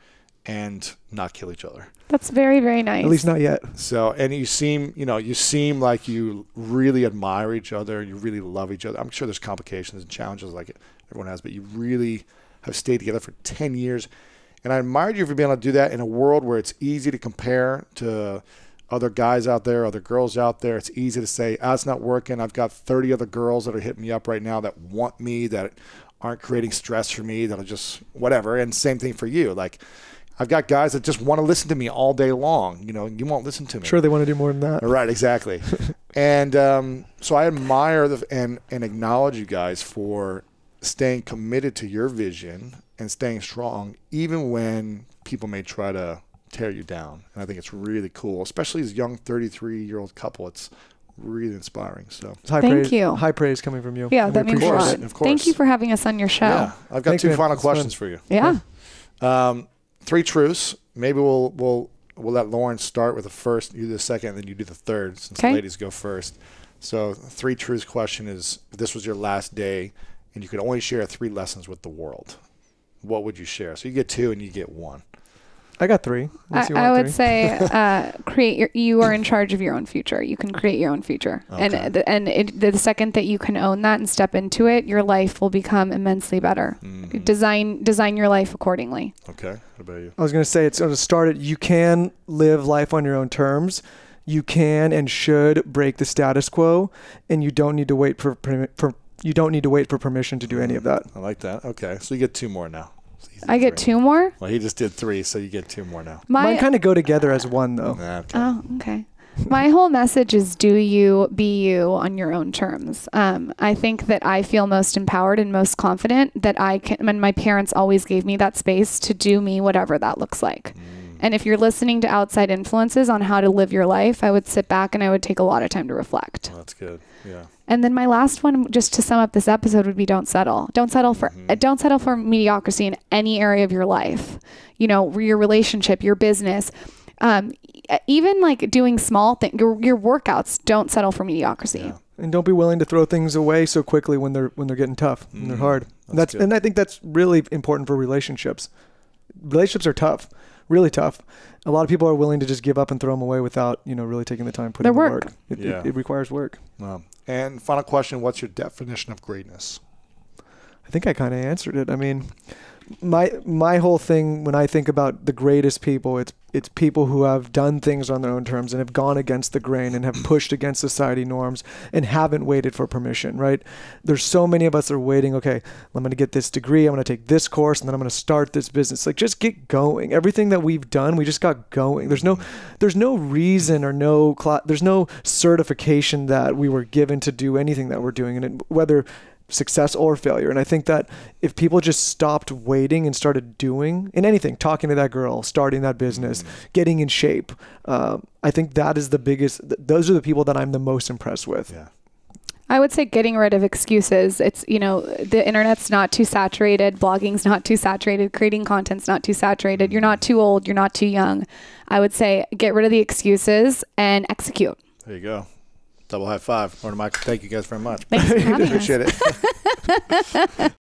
and not kill each other. That's very, very nice. At least not yet. So, and you seem like you really admire each other. You really love each other. I'm sure there's complications and challenges like everyone has, but you really have stayed together for 10 years. And I admired you for being able to do that in a world where it's easy to compare to other guys out there, other girls out there. It's easy to say, oh, it's not working. I've got 30 other girls that are hitting me up right now that want me, that aren't creating stress for me, that'll just whatever. And same thing for you. Like, I've got guys that just want to listen to me all day long. You know, you won't listen to me. Sure, they want to do more than that. Right, exactly. And so I admire and acknowledge you guys for staying committed to your vision and staying strong, even when people may try to tear you down. And I think it's really cool, especially as a young 33-year-old couple. It's really inspiring. So high praise coming from you. Yeah, that means a lot. Of course. Thank you for having us on your show. Yeah, I've got two final questions for you. Yeah. Three truths. Maybe we'll let Lauryn start with the first, you do the second, and then you do the third, since the ladies go first. So three truths question is, if this was your last day and you could only share three lessons with the world, what would you share? So you get two and you get one. I got three. I would say create your, you are in charge of your own future. You can create your own future. Okay. And the second that you can own that and step into it, your life will become immensely better. Mm. Design your life accordingly. Okay. What about you? I was going to say, it's going to start it. You can live life on your own terms. You can and should break the status quo, and you don't need to wait for permission to do any of that. I like that. Okay. So you get two more now. I get two more? Well, he just did three, so you get two more now. Mine kind of go together as one, though. Okay. Oh, okay. My whole message is do you, be you on your own terms. I think that I feel most empowered and most confident that I can, and my parents always gave me that space to do me, whatever that looks like. Mm. And if you're listening to outside influences on how to live your life, I would sit back and I would take a lot of time to reflect. Oh, that's good. Yeah. And then my last one, just to sum up this episode, would be don't settle. Don't settle for mediocrity in any area of your life. You know, your relationship, your business, even like doing small things, your workouts. Don't settle for mediocrity. Yeah. And don't be willing to throw things away so quickly when they're getting tough, when they're hard. And I think that's really important for relationships. Relationships are tough, really tough. A lot of people are willing to just give up and throw them away without, you know, really taking the time, putting in work. It requires work. Wow. And final question, what's your definition of greatness? I think I kind of answered it. I mean, my whole thing, when I think about the greatest people, it's people who have done things on their own terms and have gone against the grain and have pushed against society norms and haven't waited for permission, right? There's so many of us that are waiting, okay, I'm going to get this degree, I'm going to take this course, and then I'm going to start this business. Like, just get going. Everything that we've done, we just got going. There's no reason or there's no certification that we were given to do anything that we're doing, and whether success or failure. And I think that if people just stopped waiting and started doing in anything, talking to that girl, starting that business, getting in shape, I think that is the biggest, those are the people that I'm the most impressed with. Yeah. I would say getting rid of excuses. It's, you know, the internet's not too saturated. Blogging's not too saturated. Creating content's not too saturated. You're not too old. You're not too young. I would say get rid of the excuses and execute. There you go. Double high five. Lauryn and Michael, thank you guys very much. Thanks for having us. Appreciate it.